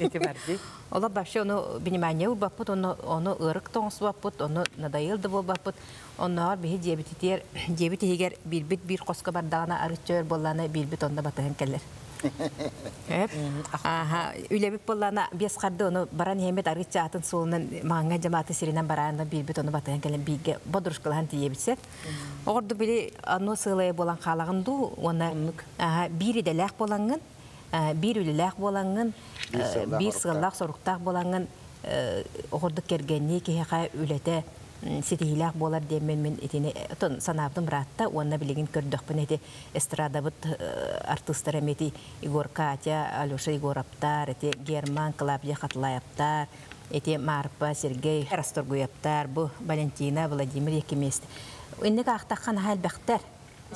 Etibardi. Ola bahçe onu benim anne ol baput. Onu ırık tonsu baput. Onu nadayıldı bol baput. Onlar bir hediye bititiyer. Cebiti higer bir bit bir koska bardağına arıçıyor. Bollana bir bit onda batıhan keller. Hep, aha, ülebik bollana biaskardı onu baran hemet arıçı atın solundan mağangan cemaatı sirinden barağından bir bit onu batıhan kellen bilge boduruşkalahan diye bitse. Orada bile anı sığlaya bolan kalağındı ona biri de lak bolangın, bir ülü lak bolangın, bir sığlak soruktağ bolangın orada kergenliği ki heka ülete Sitihilak bolar demen men etine ton sanabdım rahatta onna bilegin kördök peneti estrada bit artistler emeti Igor Katya, Alyosha Igoraptar, eti German Klavya Katlayaptar, eti Marpa Sergey Rastorguyaptar, bu Valentina Vladimir Yakimest. Önnek ahtakan hal baktar.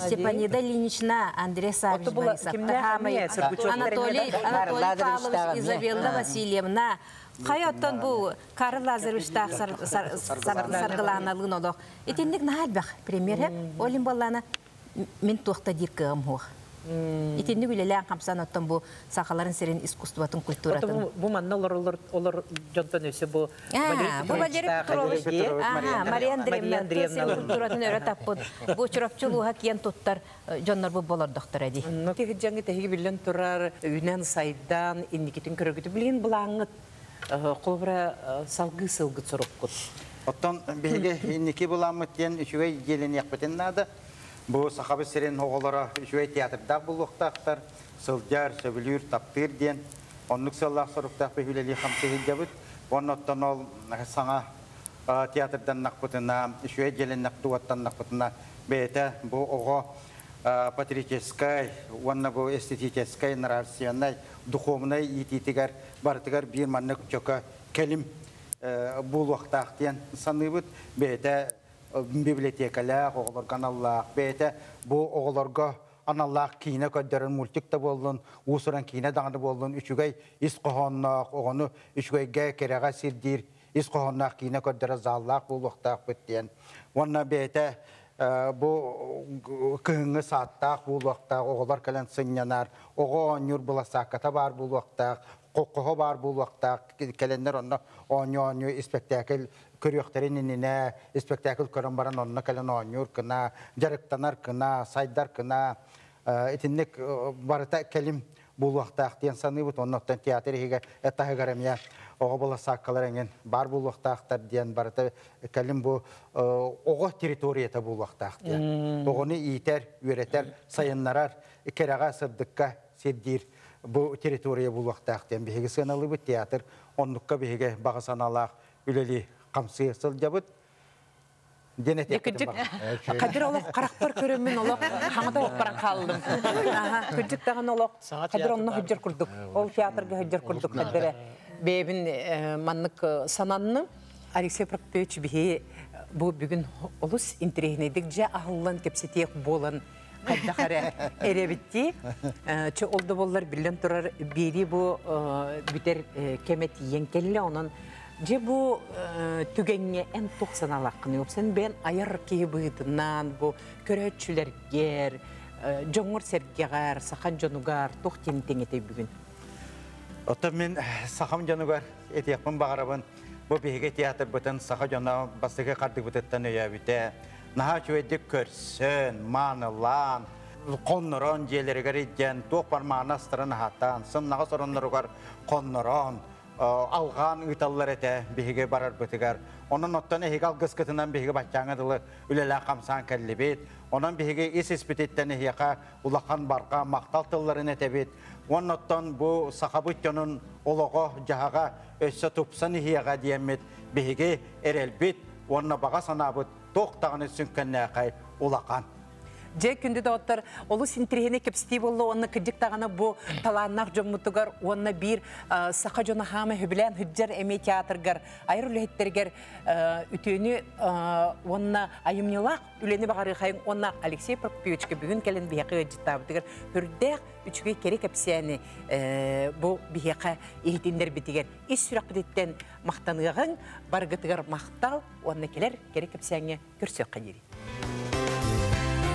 Степанида Ильинична, Андрей Савич Борисов, Анатолий Павлович, Изавелла Васильевна. Hayattan bu Karl Lazarevic'te sargılanalığın olur. Etinlik nahal bak, premier hep, olim bollana min tuğda dirkağım hoğ. Etinlik üleleğen kapsanattan bu sakaların serin iskustuvatın kulturatın. Bu manna olur jontan öse bu Valeri Petrovic'te, Maria Andreevna'nın kulturatın öre tapın. Bu çırapçılığa kiyen tuttar, jonlar bu bolar doktor edi. Tehid canı tehid bilen turar, Yunan saydan, indikitin körgütü bilen bulağınıt. Kovra salgı salgı soruktur. Otan bilge indiki bulanmıtyen üçüye gelin yakbeten nada. Bu sahabe serin hoğulara üçüye tiyatrda buluktaktar. Sılcar, sövülür, taptır diyen. Onluk sallah soruktak bir hüleli hamsehil gabut. Onluktan ol sana tiyatrdan nakbutuna, üçüye gelin nakduvattan nakbutuna. Beyte bu oğu patrikeskay, onna bu estetikeskay, narasyanay, duhumnay yititigar. Bartıgar bir manlık çoka kelim bu vakti ahtiyen sanıbıd. Beyte bibliotekala, oğlar kanallar, beyte bu oğlarga analar kine kadderin multik de bolun, usuran kine dağını bolun, üçügey iskohannak, oğunu üçügey kereğe sirdir, iskohannak kine kaddere zallak bu vakti ahtiyen. Onunla beyte bu kıhını sattak bu vakti, oğlar kalan sınyanar, oğun yurbulasakata var bu vakti. Kokuhu var bu vakta, gelenler onunla oynuyor, oynuyor, spektakl körüyokların inine, spektakl körün baran onunla gelen oynuyor kına, carıktanar kına, saydar kına, etinlik barıta kelim bu vakta diyen sanıyıbıt, onunla tiyatriye etahigaramiya, oğu bulasakkalarının bar bu vakta diyen barıta kelim bu oğu teritoriyete bu vakta diyen. Oğunu iyiter, üreter, sayınlarar, kereğe sırdıkka seddir. Bu teritoriye bu vakti ahtiyen bihege sığınalı bir tiyatr, onlukka bihege bağı sanalağ, üleli kamsıya sılcabıt. Denet yakıdım bağı. Kadir olak, karakbar körümün olak, hamada okparan kaldım. Kırcık dağın olak, Kadir onunla hüccür kurduk. Ol tiyatrga hüccür kurduk Kadir'e. Beyevin manlık sananını, Aleksey Prokopovich bihege bu bugün olus interehneydikçe ahıllan kepsetiyek bolan. Kadakara erebitti. Ço oldu bollar bilen turar biri bu biter kemet yenkelle onun. Ce bu tügenge en toksan alakını yoksan ben ayar ki bıydından bu köreççüler ger, jongur sergegar, sahan jonugar, tohtin tengete bugün. Otam ben saham jonugar etiyakman bağırabın bu bihege tiyatır bıtan sahan jonugar bastıgı kardık bıtan öyabite. Nahaçüvedik körsün, manılan, konuron, gelir gari gen, toparmağına sırın hatan, sınnağı sorunları var, konuron, alğan ıtallar ete bihige barar bitigar. Onun nottanı higal gıskatından bihige bahçangadılı ülela kamsan kellibit. Onun bihige is ispititten hiyaka ulakan barka maktal tılların etebit. Onun nottan bu sahabutyanın oloğo jahaga össe tupsan hiyaga diyemit bihige erelbit. Onun baga sanabut toqtağını sünkenne kay ulakan. Jack gündü de otur, olu sintrihine kepsiti bolu, onunla kıcık tağına bu talanlar cümmutugar, onunla bir sakacona hama hübilen hüccar emeği teatrgar, ayrılı hittergar ütüğünü onunla ayımnılak, üleni bağırı kayın onunla Aleksey Prokopiyeviç'e bugün gelen bir haqı cittabıdıgar. Hürdek üçüge kere kepsiyeni bu bir haqı eğitimler bitigar. İş sürekli detten maqtanığın, bargıtıgar maqtal, onunla keler kere kepsiyeni görsü qadiri.